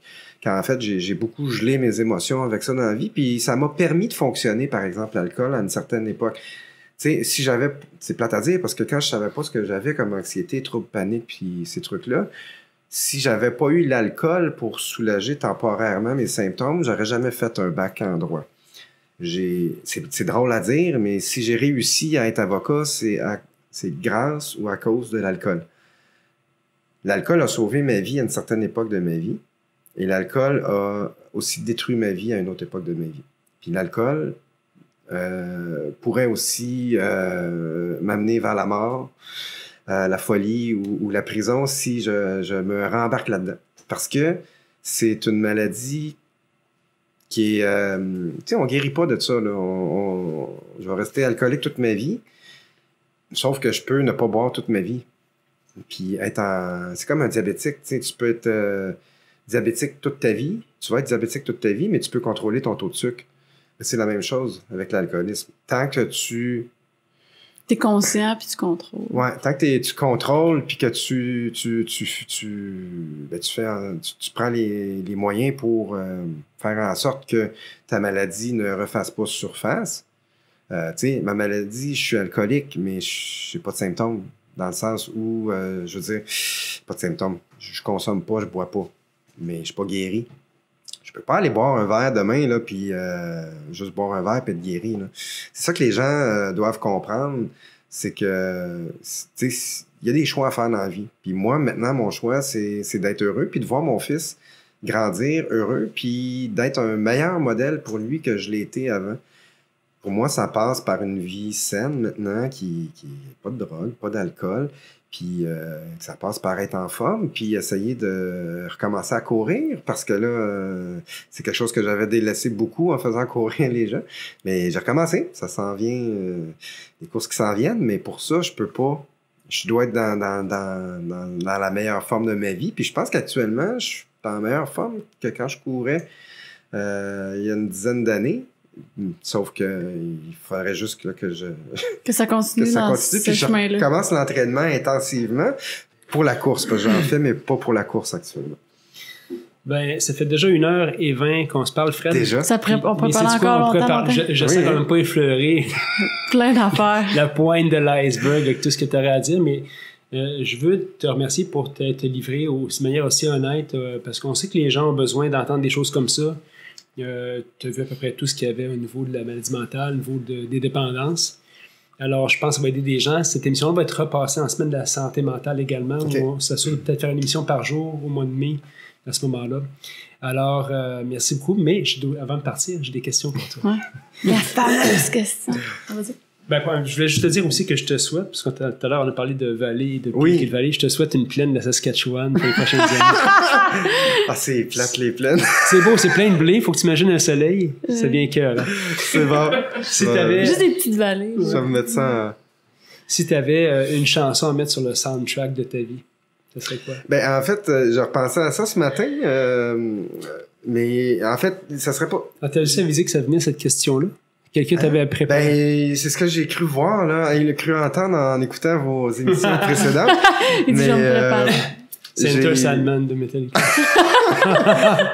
qu'en fait, j'ai, j'ai beaucoup gelé mes émotions avec ça dans la vie, puis ça m'a permis de fonctionner, par exemple, l'alcool à une certaine époque. Tu sais, si j'avais... C'est plate à dire, parce que quand je savais pas ce que j'avais comme anxiété, trouble, panique, puis ces trucs-là, si j'avais pas eu l'alcool pour soulager temporairement mes symptômes, j'aurais jamais fait un bac en droit. J'ai, c'est, c'est drôle à dire, mais si j'ai réussi à être avocat, c'est, à, c'est grâce ou à cause de l'alcool. L'alcool a sauvé ma vie à une certaine époque de ma vie, et l'alcool a aussi détruit ma vie à une autre époque de ma vie. Puis l'alcool euh, pourrait aussi euh, m'amener vers la mort, euh, la folie ou, ou la prison si je, je me rembarque là-dedans. Parce que c'est une maladie qui est... Euh, tu sais, on ne guérit pas de ça. Là. On, on, je vais rester alcoolique toute ma vie, sauf que je peux ne pas boire toute ma vie. Puis être en... C'est comme un diabétique, tu sais, tu peux être euh, diabétique toute ta vie, tu vas être diabétique toute ta vie, mais tu peux contrôler ton taux de sucre. C'est la même chose avec l'alcoolisme. Tant que tu... T'es conscient, puis tu contrôles. Ouais, tant que tu contrôles, puis que tu... Tu, tu, tu, tu, ben, tu, fais, tu, tu prends les, les moyens pour euh, faire en sorte que ta maladie ne refasse pas surface. Euh, tu sais, ma maladie, je suis alcoolique, mais je n'ai pas de symptômes. Dans le sens où, euh, je veux dire, pas de symptômes. Je consomme pas, je bois pas. Mais je ne suis pas guéri. Je peux pas aller boire un verre demain, là, puis euh, juste boire un verre et être guéri. Là. C'est ça que les gens euh, doivent comprendre. C'est que, tu sais, il y a des choix à faire dans la vie. Puis moi, maintenant, mon choix, c'est, c'est d'être heureux, puis de voir mon fils grandir heureux, puis d'être un meilleur modèle pour lui que je l'ai été avant. Pour moi, ça passe par une vie saine maintenant, qui qui pas de drogue, pas d'alcool, puis euh, ça passe par être en forme, puis essayer de recommencer à courir, parce que là, euh, c'est quelque chose que j'avais délaissé beaucoup en faisant courir les gens. Mais j'ai recommencé, ça s'en vient, euh, les courses qui s'en viennent, mais pour ça, je peux pas, je dois être dans, dans, dans, dans, dans la meilleure forme de ma vie, puis je pense qu'actuellement, je suis dans la meilleure forme que quand je courais euh, il y a une dizaine d'années. Sauf qu'il faudrait juste là, que je... Que ça continue, que ça continue dans ce chemin-là. Je commence l'entraînement intensivement pour la course, parce que j'en fais, mais pas pour la course actuellement. Ben, ça fait déjà une heure et vingt qu'on se parle, Fred. Déjà? Ça pré- on peut parler encore longtemps. Par- je je oui, sais quand même pas effleurer... Plein d'affaires. La pointe de l'iceberg avec tout ce que tu aurais à dire, mais euh, je veux te remercier pour te, te livrer au, de manière aussi honnête, euh, parce qu'on sait que les gens ont besoin d'entendre des choses comme ça. Euh, tu as vu à peu près tout ce qu'il y avait au niveau de la maladie mentale, au niveau de, des dépendances. Alors, je pense que ça va aider des gens. Cette émission-là va être repassée en semaine de la santé mentale également. Okay. On s'assure de peut-être faire une émission par jour au mois de mai, à ce moment-là. Alors, euh, merci beaucoup. Mais je dois, avant de partir, j'ai des questions pour toi. Ouais. La fameuse question. Vas-y. Ben, je voulais juste te dire aussi que je te souhaite, parce que tout à l'heure, on a parlé de vallée, de oui. Pique et de vallée, je te souhaite une plaine de Saskatchewan pour les prochaines années. Ah, c'est plate, les plaines. C'est beau, c'est plein de blé, faut que tu imagines un soleil. Oui. C'est bien cœur. Hein. C'est bon. Si bon. T'avais... Juste des petites vallées. Ouais. Ça me met ça en... Si t'avais une chanson à mettre sur le soundtrack de ta vie, ça serait quoi? Ben, en fait, je repensais à ça ce matin, euh... mais en fait, ça serait pas... Ah, t'as juste avisé que ça venait cette question-là? Quelqu'un t'avait préparé. Ben, c'est ce que j'ai cru voir, là. Il a cru entendre en écoutant vos émissions précédentes. Il dit, j'en prépare. C'est Enter Sandman de Metallica.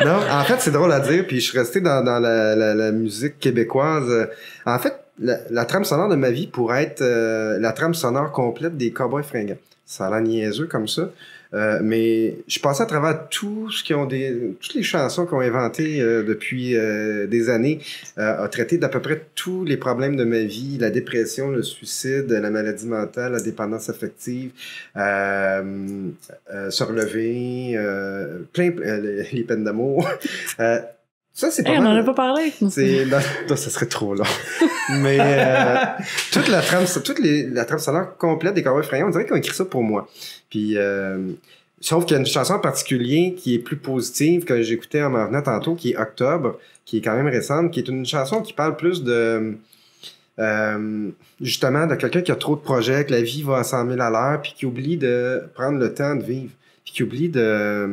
Non, en fait, c'est drôle à dire, puis je suis resté dans, dans la, la, la musique québécoise. En fait, la, la trame sonore de ma vie pourrait être euh, la trame sonore complète des Cowboys Fringants. Ça a l'air niaiseux comme ça. Euh, mais je passais à travers tout ce qu'ils ont des, toutes les chansons qu'ils ont inventées euh, depuis euh, des années, euh, a traité d'à peu près tous les problèmes de ma vie, la dépression, le suicide, la maladie mentale, la dépendance affective, euh, euh, se relever, euh, plein, euh, les peines d'amour. euh, Ça, c'est pas hey, on n'en a pas parlé. C'est... Non, non, ça serait trop long. Mais euh, toute la trame, toute les, la trame sonore complète des Cowboys Fringants, on dirait qu'ils ont écrit ça pour moi. Puis, euh, sauf qu'il y a une chanson en particulier qui est plus positive, que j'écoutais en m'en venant tantôt, qui est Octobre, qui est quand même récente, qui est une chanson qui parle plus de... Euh, justement, de quelqu'un qui a trop de projets, que la vie va à cent mille à l'heure, puis qui oublie de prendre le temps de vivre. Puis qui oublie de...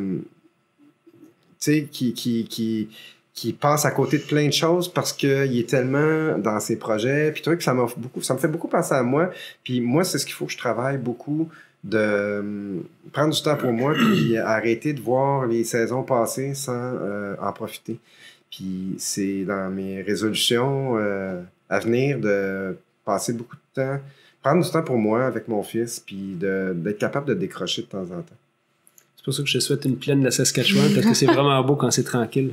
Tu sais, qui... qui, qui qui passe à côté de plein de choses parce qu'il est tellement dans ses projets puis trucs, ça m'a beaucoup, ça me fait beaucoup penser à moi, puis moi c'est ce qu'il faut que je travaille beaucoup de prendre du temps pour moi, puis arrêter de voir les saisons passées sans euh, en profiter. Puis c'est dans mes résolutions euh, à venir de passer beaucoup de temps, prendre du temps pour moi avec mon fils, puis d'être capable de décrocher de temps en temps. C'est pour ça que je te souhaite une plaine de la Saskatchewan, parce que c'est vraiment beau quand c'est tranquille.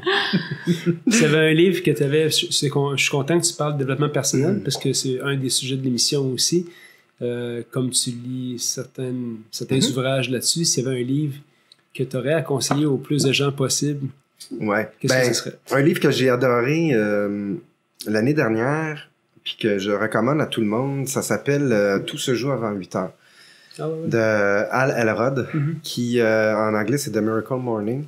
Tu avais un livre que tu avais, c'est qu'on, je suis content que tu parles de développement personnel, mmh. parce que c'est un des sujets de l'émission aussi. Euh, comme tu lis certaines, certains mmh. ouvrages là-dessus, s'il y avait un livre que tu aurais à conseiller au plus de gens possible, ouais. qu'est-ce ben, que ce serait? Un livre que j'ai adoré euh, l'année dernière, puis que je recommande à tout le monde, ça s'appelle euh, « Tout se joue avant huit heures ». De Al Elrod, mm-hmm. qui euh, en anglais c'est « The Miracle Morning ».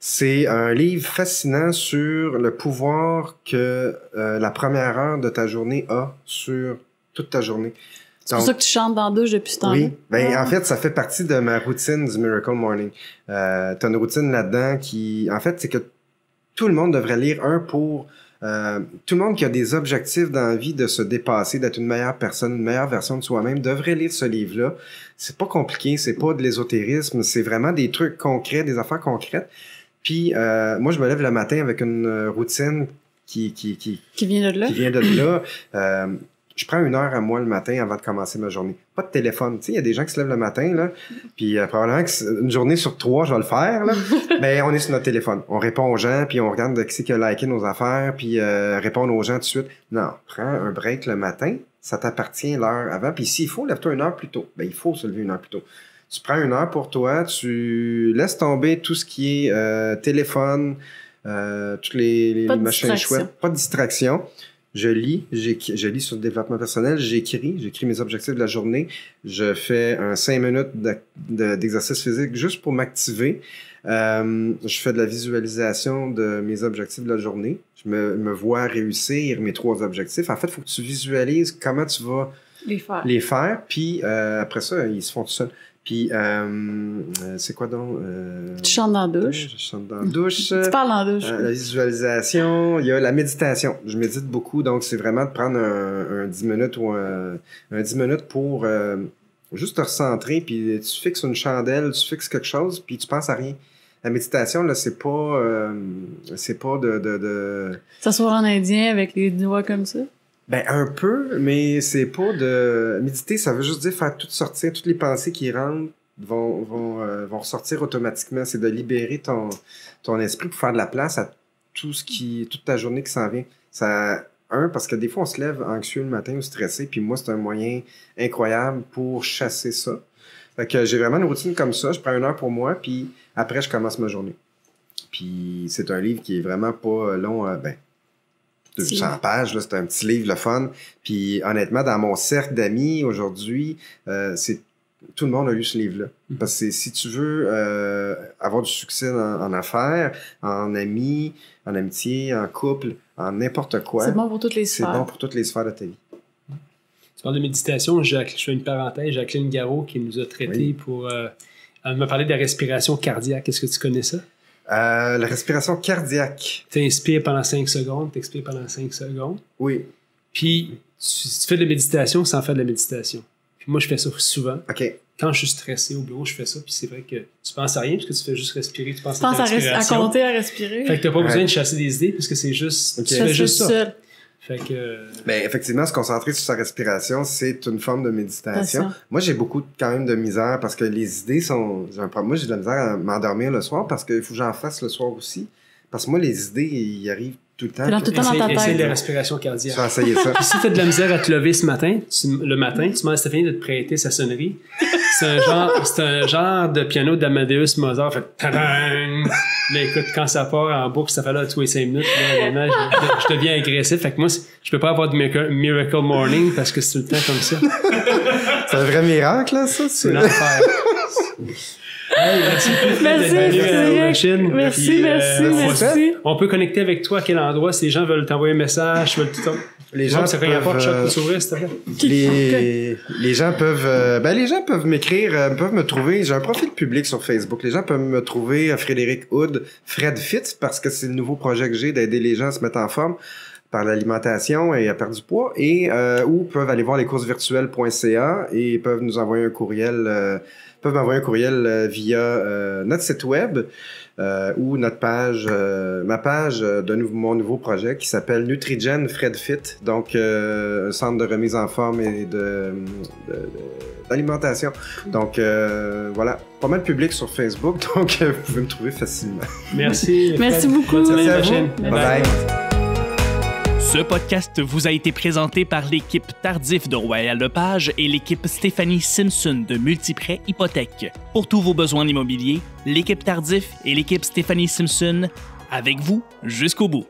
C'est un livre fascinant sur le pouvoir que euh, la première heure de ta journée a sur toute ta journée. C'est pour ça que tu chantes dans la douche depuis ce temps-là. Oui, ben, ouais. en fait, ça fait partie de ma routine du Miracle Morning. Euh, tu as une routine là-dedans qui, en fait, c'est que tout le monde devrait lire un pour... Euh, tout le monde qui a des objectifs dans la vie de se dépasser, d'être une meilleure personne, une meilleure version de soi-même, devrait lire ce livre-là. C'est pas compliqué, c'est pas de l'ésotérisme, c'est vraiment des trucs concrets, des affaires concrètes. Puis euh, moi, je me lève le matin avec une routine qui qui qui qui vient de là. Qui vient de là. Euh, je prends une heure à moi le matin avant de commencer ma journée. Pas de téléphone. Tu sais, il y a des gens qui se lèvent le matin, là, puis euh, probablement qu'une journée sur trois, je vais le faire, là, mais on est sur notre téléphone. On répond aux gens, puis on regarde qui c'est qui a liké nos affaires, puis euh, répondre aux gens tout de suite. Non, prends un break le matin, ça t'appartient l'heure avant, puis s'il faut, lève-toi une heure plus tôt. Bien, il faut se lever une heure plus tôt. Tu prends une heure pour toi, tu laisses tomber tout ce qui est euh, téléphone, euh, toutes les, les machines chouettes, pas de distraction. Je lis, je lis sur le développement personnel, j'écris, j'écris mes objectifs de la journée, je fais un cinq minutes d'exercice physique juste pour m'activer, euh, je fais de la visualisation de mes objectifs de la journée, je me, me vois réussir mes trois objectifs. En fait, il faut que tu visualises comment tu vas les faire, les faire puis euh, après ça, ils se font tout seuls. Puis, euh, c'est quoi donc? Euh, tu chantes dans la douche. Je chante dans la douche. Tu parles dans la douche. Euh, oui. La visualisation. Il y a la méditation. Je médite beaucoup. Donc, c'est vraiment de prendre un, un dix minutes ou un, un dix minutes pour euh, juste te recentrer. Puis, tu fixes une chandelle, tu fixes quelque chose, puis tu penses à rien. La méditation, là, c'est pas... Euh, c'est pas de... de, de... S'asseoir en indien avec les doigts comme ça? Ben, un peu, mais c'est pas de... Méditer, ça veut juste dire faire tout sortir, toutes les pensées qui rentrent vont, vont, euh, vont ressortir automatiquement. C'est de libérer ton, ton esprit pour faire de la place à tout ce qui... toute ta journée qui s'en vient. Ça... Un, parce que des fois, on se lève anxieux le matin ou stressé, puis moi, c'est un moyen incroyable pour chasser ça. Fait que j'ai vraiment une routine comme ça. Je prends une heure pour moi, puis après, je commence ma journée. Puis c'est un livre qui est vraiment pas long... Euh, ben, deux cents pages, c'est un petit livre, le fun. Puis honnêtement, dans mon cercle d'amis aujourd'hui, euh, c'est tout le monde a lu ce livre-là. Parce que si tu veux euh, avoir du succès en, en affaires, en amis, en amitié, en couple, en n'importe quoi... C'est bon pour toutes les sphères. C'est bon pour toutes les sphères de ta vie. Tu parles de méditation, Jacques, je fais une parenthèse, Jacqueline Garot qui nous a traités oui. pour... Euh, elle m'a parlé de la respiration cardiaque. Est-ce que tu connais ça? Euh, la respiration cardiaque. Tu inspires pendant cinq secondes, tu expires pendant cinq secondes. Oui. Puis, tu, tu fais de la méditation sans faire de la méditation. Puis moi, je fais ça souvent. OK. Quand je suis stressé au bureau, je fais ça. Puis c'est vrai que tu penses à rien parce que tu fais juste respirer. Tu penses, tu penses à, ta à, à compter, à respirer. Fait que tu n'as pas ouais. besoin de chasser des idées parce que c'est juste... Okay. Tu fais juste ça. Seul. Fait que... Ben, effectivement, se concentrer sur sa respiration, c'est une forme de méditation. Moi, j'ai beaucoup quand même de misère parce que les idées sont... J'ai un problème. Moi, j'ai de la misère à m'endormir le soir parce qu'il faut que j'en fasse le soir aussi. Parce que moi, les idées, ils arrivent tout le temps. Dans tout le temps dans ta tête. Essaye les respirations cardiaques. Ça, essayez ça. Si tu as de la misère à te lever ce matin, tu, le matin, tu demandes à Stéphanie de te prêter sa sonnerie. C'est un genre, c'est un genre de piano d'Amadeus Mozart. Fait tadam! Mais écoute, quand ça part en boucle, ça fait là tous les cinq minutes, là, vraiment, je, je deviens agressif. Fait que moi, je peux pas avoir de Miracle Morning parce que c'est tout le temps comme ça. C'est un vrai miracle, là, ça? C'est l'enfer. Hey, merci, merci, merci, merci, merci, Puis, merci, euh, merci. On peut connecter avec toi à quel endroit si les gens veulent t'envoyer un message, veulent tout les gens, ça peuvent, euh, les, les gens peuvent euh, ben les gens peuvent m'écrire, euh, peuvent me trouver. J'ai un profil public sur Facebook. Les gens peuvent me trouver à Frédéric Houde, FredFit, parce que c'est le nouveau projet que j'ai d'aider les gens à se mettre en forme par l'alimentation et à perdre du poids. Et euh, ou peuvent aller voir lescoursesvirtuelles point c a et peuvent nous envoyer un courriel. Euh, peuvent m'envoyer un courriel via euh, notre site web euh, ou notre page, euh, ma page de nou- mon nouveau projet qui s'appelle Nutrigen FredFit, donc euh, un centre de remise en forme et de, de, de, d'alimentation. Donc euh, voilà, pas mal de public sur Facebook, donc euh, vous pouvez me trouver facilement. Merci. Merci beaucoup. Bonne semaine prochaine. Bye bye. bye. Ce podcast vous a été présenté par l'équipe Tardif de Royal-Lepage et l'équipe Stéphanie Simpson de Multi-Prêts Hypothèques. Pour tous vos besoins en immobilier, l'équipe Tardif et l'équipe Stéphanie Simpson, avec vous jusqu'au bout.